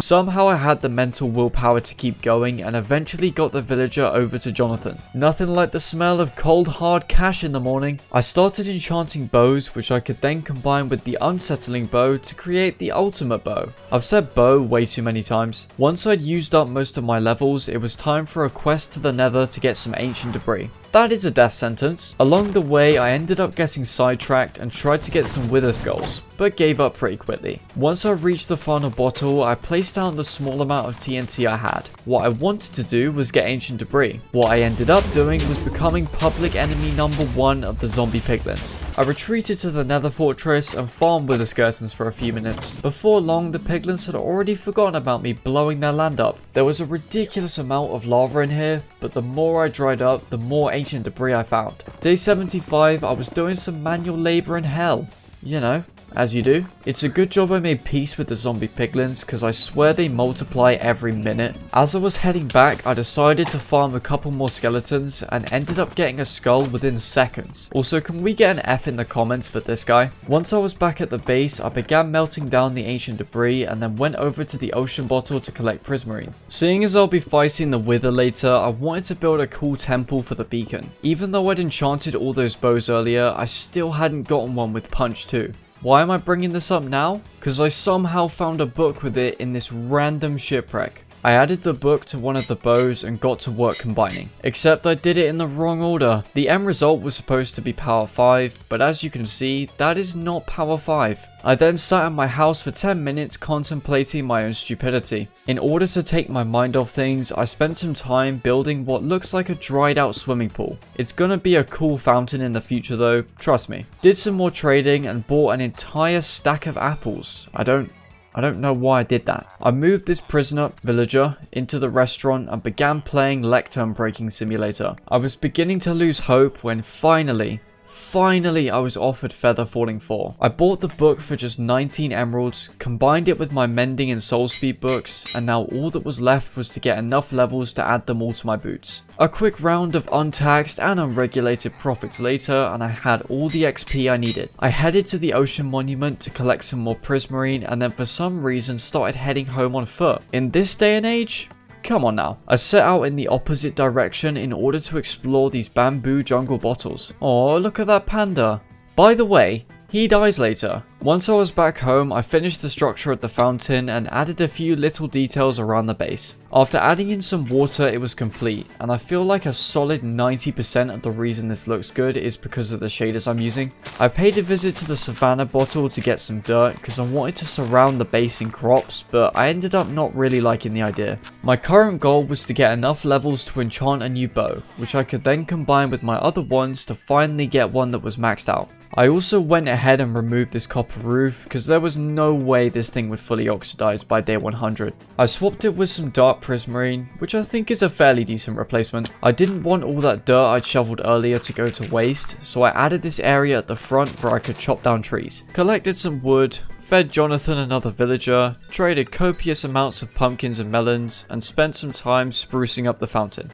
Somehow I had the mental willpower to keep going and eventually got the villager over to Jonathan. Nothing like the smell of cold hard cash in the morning. I started enchanting bows, which I could then combine with the unsettling bow to create the ultimate bow. I've said bow way too many times. Once I'd used up most of my levels, it was time for a quest to the Nether to get some ancient debris. That is a death sentence. Along the way, I ended up getting sidetracked and tried to get some Wither skulls, but gave up pretty quickly. Once I reached the final bottle, I placed down the small amount of T N T I had. What I wanted to do was get ancient debris. What I ended up doing was becoming public enemy number one of the zombie piglins. I retreated to the Nether fortress and farmed Wither skeletons for a few minutes. Before long, the piglins had already forgotten about me blowing their land up. There was a ridiculous amount of lava in here, but the more I dried up, the more ancient debris I found. Day seventy-five, I was doing some manual labor in hell. You know, as you do. It's a good job I made peace with the zombie piglins, because I swear they multiply every minute. As I was heading back, I decided to farm a couple more skeletons and ended up getting a skull within seconds. Also, can we get an F in the comments for this guy? Once I was back at the base, I began melting down the ancient debris and then went over to the ocean bottle to collect prismarine. Seeing as I'll be fighting the Wither later, I wanted to build a cool temple for the beacon. Even though I'd enchanted all those bows earlier, I still hadn't gotten one with punch too. Why am I bringing this up now? Because I somehow found a book with it in this random shipwreck. I added the book to one of the bows and got to work combining. Except I did it in the wrong order. The end result was supposed to be power five, but as you can see, that is not power five. I then sat in my house for ten minutes contemplating my own stupidity. In order to take my mind off things, I spent some time building what looks like a dried out swimming pool. It's gonna be a cool fountain in the future though, trust me. Did some more trading and bought an entire stack of apples. I don't... I don't know why I did that. I moved this prisoner villager into the restaurant and began playing Lectern Breaking Simulator. I was beginning to lose hope when finally, finally I was offered Feather Falling four. I bought the book for just nineteen emeralds, combined it with my mending and soul speed books, and now all that was left was to get enough levels to add them all to my boots. A quick round of untaxed and unregulated profits later, and I had all the X P I needed. I headed to the ocean monument to collect some more prismarine, and then for some reason started heading home on foot. In this day and age? Come on now. I set out in the opposite direction in order to explore these bamboo jungle bottles. Oh, look at that panda. By the way, he dies later. Once I was back home, I finished the structure at the fountain and added a few little details around the base. After adding in some water, it was complete, and I feel like a solid ninety percent of the reason this looks good is because of the shaders I'm using. I paid a visit to the savannah bottle to get some dirt because I wanted to surround the base in crops, but I ended up not really liking the idea. My current goal was to get enough levels to enchant a new bow, which I could then combine with my other ones to finally get one that was maxed out. I also went ahead and removed this copper roof because there was no way this thing would fully oxidize by day one hundred. I swapped it with some dark prismarine, which I think is a fairly decent replacement. I didn't want all that dirt I'd shoveled earlier to go to waste, so I added this area at the front where I could chop down trees. Collected some wood, fed Jonathan another villager, traded copious amounts of pumpkins and melons, and spent some time sprucing up the fountain.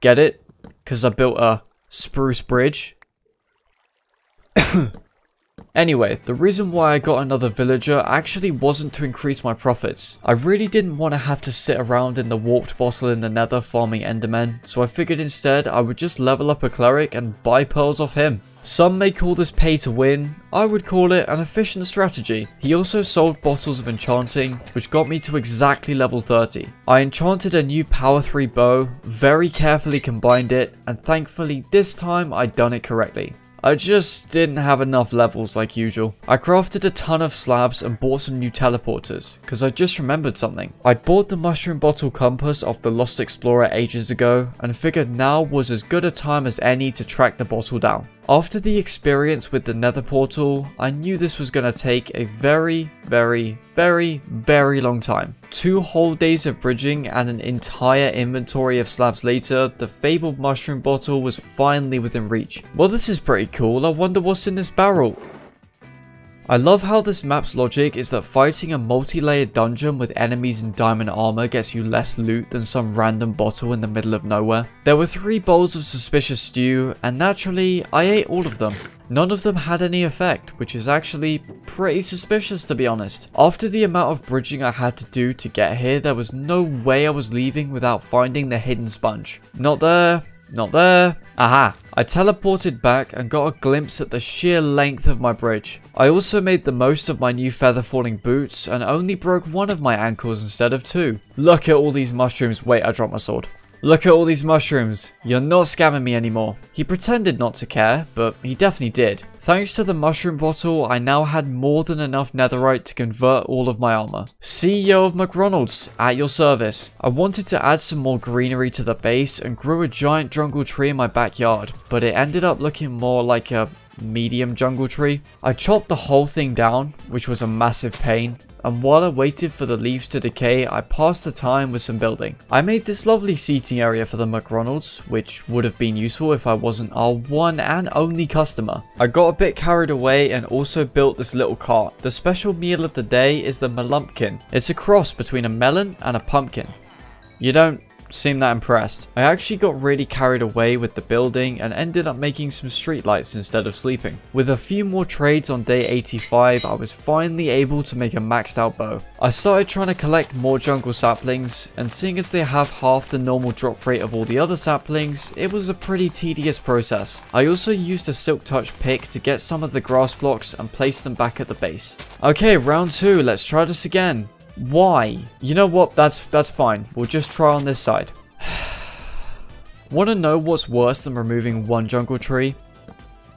Get it? Because I built a spruce bridge. Anyway, the reason why I got another villager actually wasn't to increase my profits. I really didn't want to have to sit around in the warped bottle in the nether farming endermen, so I figured instead I would just level up a cleric and buy pearls off him. Some may call this pay to win, I would call it an efficient strategy. He also sold bottles of enchanting, which got me to exactly level thirty. I enchanted a new power three bow, very carefully combined it, and thankfully this time I'd done it correctly. I just didn't have enough levels like usual. I crafted a ton of slabs and bought some new teleporters, because I just remembered something. I bought the mushroom bottle compass off the Lost Explorer ages ago, and figured now was as good a time as any to track the bottle down. After the experience with the nether portal, I knew this was going to take a very, very, very, very long time. Two whole days of bridging and an entire inventory of slabs later, the fabled mushroom bottle was finally within reach. Well, this is pretty cool. I wonder what's in this barrel. I love how this map's logic is that fighting a multi-layered dungeon with enemies in diamond armor gets you less loot than some random bottle in the middle of nowhere. There were three bowls of suspicious stew, and naturally, I ate all of them. None of them had any effect, which is actually pretty suspicious to be honest. After the amount of bridging I had to do to get here, there was no way I was leaving without finding the hidden sponge. Not there, not there, aha. I teleported back and got a glimpse at the sheer length of my bridge. I also made the most of my new feather falling boots and only broke one of my ankles instead of two. Look at all these mushrooms, wait I dropped my sword. Look at all these mushrooms. You're not scamming me anymore. He pretended not to care, but he definitely did. Thanks to the mushroom bottle, I now had more than enough netherite to convert all of my armor. C E O of McRonald's, at your service. I wanted to add some more greenery to the base and grew a giant jungle tree in my backyard, but it ended up looking more like a medium jungle tree. I chopped the whole thing down, which was a massive pain. and while I waited for the leaves to decay, I passed the time with some building. I made this lovely seating area for the McRonald's, which would have been useful if I wasn't our one and only customer. I got a bit carried away and also built this little cart. The special meal of the day is the melumpkin. It's a cross between a melon and a pumpkin. You don't seem that impressed. I actually got really carried away with the building and ended up making some streetlights instead of sleeping. With a few more trades on day eighty-five, I was finally able to make a maxed out bow. I started trying to collect more jungle saplings, and seeing as they have half the normal drop rate of all the other saplings, it was a pretty tedious process. I also used a silk touch pick to get some of the grass blocks and place them back at the base. Okay, round two, let's try this again. Why? You know what, that's that's fine. We'll just try on this side. Want to know what's worse than removing one jungle tree?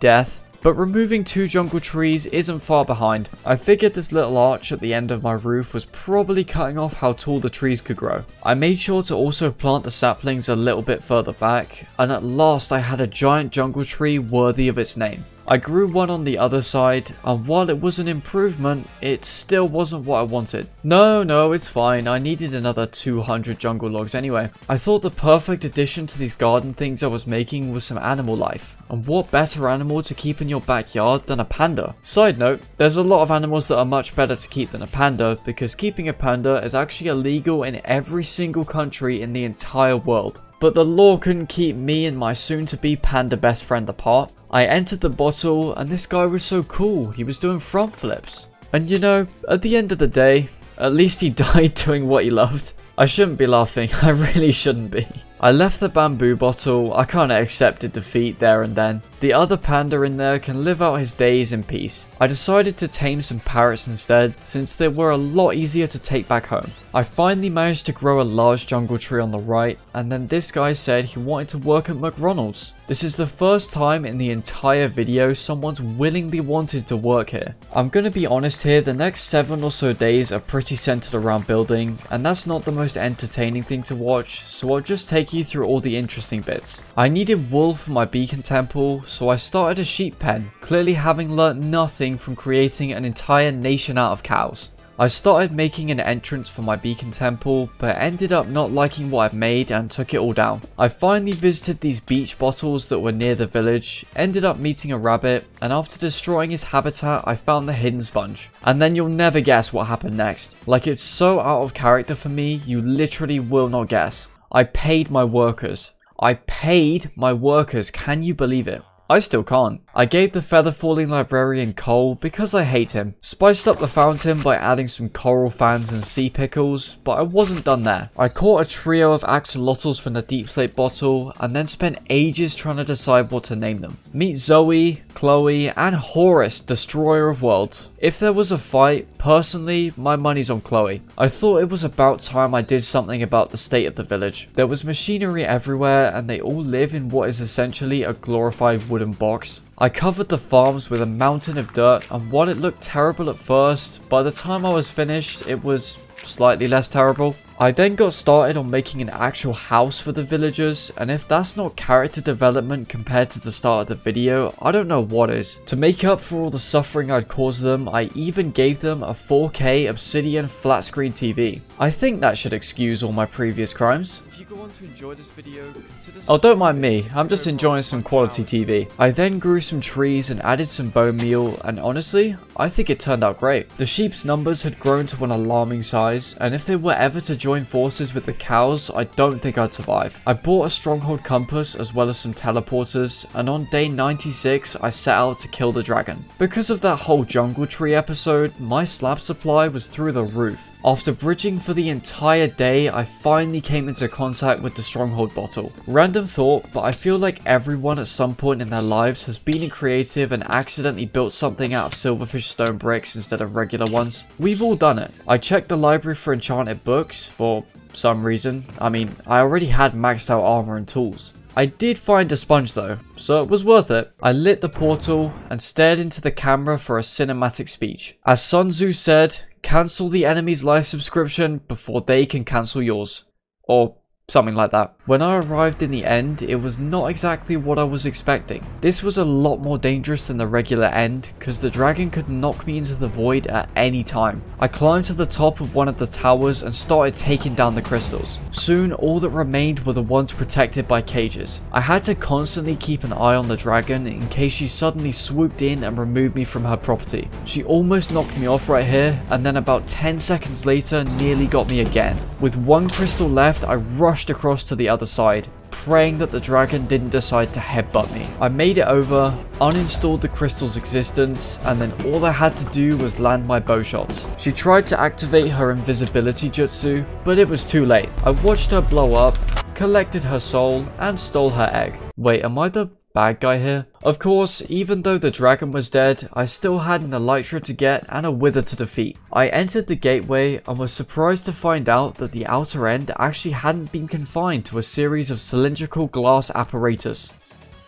Death. But removing two jungle trees isn't far behind. I figured this little arch at the end of my roof was probably cutting off how tall the trees could grow. I made sure to also plant the saplings a little bit further back, and at last I had a giant jungle tree worthy of its name. I grew one on the other side, and while it was an improvement, it still wasn't what I wanted. No, no, it's fine. I needed another two hundred jungle logs anyway. I thought the perfect addition to these garden things I was making was some animal life. And what better animal to keep in your backyard than a panda? Side note, there's a lot of animals that are much better to keep than a panda, because keeping a panda is actually illegal in every single country in the entire world. But the law couldn't keep me and my soon-to-be panda best friend apart. I entered the bottle, and this guy was so cool. He was doing front flips. And you know, at the end of the day, at least he died doing what he loved. I shouldn't be laughing. I really shouldn't be. I left the bamboo bottle. I kinda accepted defeat there and then. The other panda in there can live out his days in peace. I decided to tame some parrots instead, since they were a lot easier to take back home. I finally managed to grow a large jungle tree on the right, and then this guy said he wanted to work at McRonald's. This is the first time in the entire video someone's willingly wanted to work here. I'm gonna be honest here, the next seven or so days are pretty centered around building, and that's not the most entertaining thing to watch, so I'll just take you through all the interesting bits. I needed wool for my beacon temple, so I started a sheep pen, clearly having learnt nothing from creating an entire nation out of cows. I started making an entrance for my beacon temple, but ended up not liking what I've made and took it all down. I finally visited these beach bottles that were near the village, ended up meeting a rabbit, and after destroying his habitat, I found the hidden sponge. And then you'll never guess what happened next. Like, it's so out of character for me, you literally will not guess. I paid my workers. I paid my workers, can you believe it? I still can't. I gave the feather-falling librarian coal because I hate him. Spiced up the fountain by adding some coral fans and sea pickles, but I wasn't done there. I caught a trio of axolotls from the deep slate bottle and then spent ages trying to decide what to name them. Meet Zoe, Chloe, and Horace, destroyer of worlds. If there was a fight, personally, my money's on Chloe. I thought it was about time I did something about the state of the village. There was machinery everywhere, and they all live in what is essentially a glorified wooden box. I covered the farms with a mountain of dirt, and while it looked terrible at first, by the time I was finished, it was slightly less terrible. I then got started on making an actual house for the villagers, and if that's not character development compared to the start of the video, I don't know what is. To make up for all the suffering I'd caused them, I even gave them a four K obsidian flat screen T V. I think that should excuse all my previous crimes. If you go on to enjoy this video, consider oh, don't mind me, I'm just enjoying some quality T V. I then grew some trees and added some bone meal, and honestly, I think it turned out great. The sheep's numbers had grown to an alarming size, and if they were ever to join forces with the cows, I don't think I'd survive. I bought a stronghold compass as well as some teleporters, and on day ninety-six, I set out to kill the dragon. Because of that whole jungle tree episode, my slab supply was through the roof. After bridging for the entire day, I finally came into contact with the stronghold bottle. Random thought, but I feel like everyone at some point in their lives has been creative and accidentally built something out of silverfish stone bricks instead of regular ones. We've all done it. I checked the library for enchanted books for some reason. I mean, I already had maxed out armor and tools. I did find a sponge though, so it was worth it. I lit the portal and stared into the camera for a cinematic speech. As Sun Tzu said, cancel the enemy's life subscription before they can cancel yours. Or something like that. When I arrived in the end, it was not exactly what I was expecting. This was a lot more dangerous than the regular end, because the dragon could knock me into the void at any time. I climbed to the top of one of the towers and started taking down the crystals. Soon, all that remained were the ones protected by cages. I had to constantly keep an eye on the dragon in case she suddenly swooped in and removed me from her property. She almost knocked me off right here, and then about ten seconds later nearly got me again. With one crystal left, I rushed Rushed across to the other side, praying that the dragon didn't decide to headbutt me. I made it over, uninstalled the crystal's existence, and then all I had to do was land my bow shots. She tried to activate her invisibility jutsu, but it was too late. I watched her blow up, collected her soul, and stole her egg. Wait, am I the bad guy here? Of course, even though the dragon was dead, I still had an Elytra to get and a Wither to defeat. I entered the gateway and was surprised to find out that the outer end actually hadn't been confined to a series of cylindrical glass apparatus.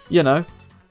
You know,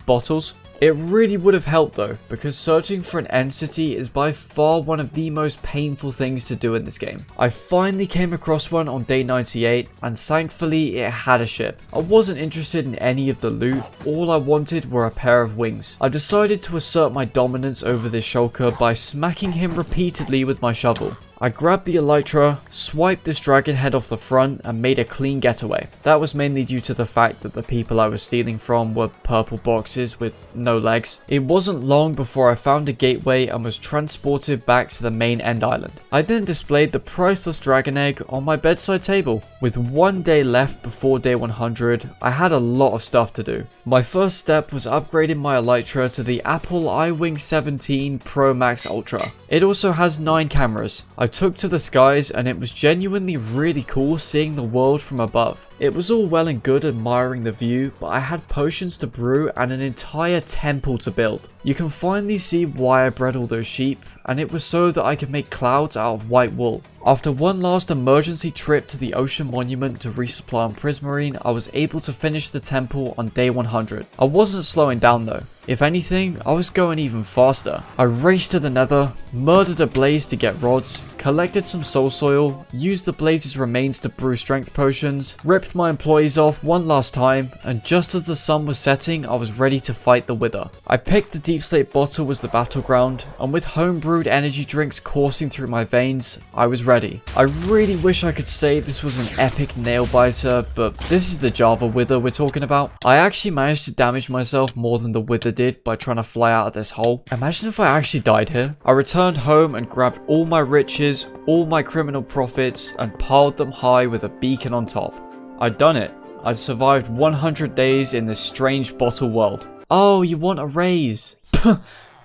bottles. It really would have helped though, because searching for an end city is by far one of the most painful things to do in this game. I finally came across one on day ninety-eight, and thankfully it had a ship. I wasn't interested in any of the loot, all I wanted were a pair of wings. I decided to assert my dominance over this shulker by smacking him repeatedly with my shovel. I grabbed the Elytra, swiped this dragon head off the front, and made a clean getaway. That was mainly due to the fact that the people I was stealing from were purple boxes with no legs. It wasn't long before I found a gateway and was transported back to the main end island. I then displayed the priceless dragon egg on my bedside table. With one day left before day one hundred, I had a lot of stuff to do. My first step was upgrading my Elytra to the Apple iWing seventeen Pro Max Ultra. It also has nine cameras. I took to the skies, and it was genuinely really cool seeing the world from above. It was all well and good admiring the view, but I had potions to brew and an entire temple to build. You can finally see why I bred all those sheep, and it was so that I could make clouds out of white wool. After one last emergency trip to the Ocean Monument to resupply on Prismarine, I was able to finish the temple on day one hundred. I wasn't slowing down though. If anything, I was going even faster. I raced to the Nether, murdered a blaze to get rods, collected some soul soil, used the blaze's remains to brew strength potions, ripped my employees off one last time, and just as the sun was setting, I was ready to fight the Wither. I picked the Deep Slate bottle as the battleground, and with homebrewed energy drinks coursing through my veins, I was ready. I really wish I could say this was an epic nail biter, but this is the Java Wither we're talking about. I actually managed to damage myself more than the Wither did by trying to fly out of this hole. Imagine if I actually died here. I returned home and grabbed all my riches, all my criminal profits, and piled them high with a beacon on top. I'd done it. I'd survived one hundred days in this strange bottle world. Oh, you want a raise?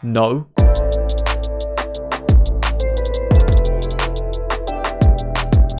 No.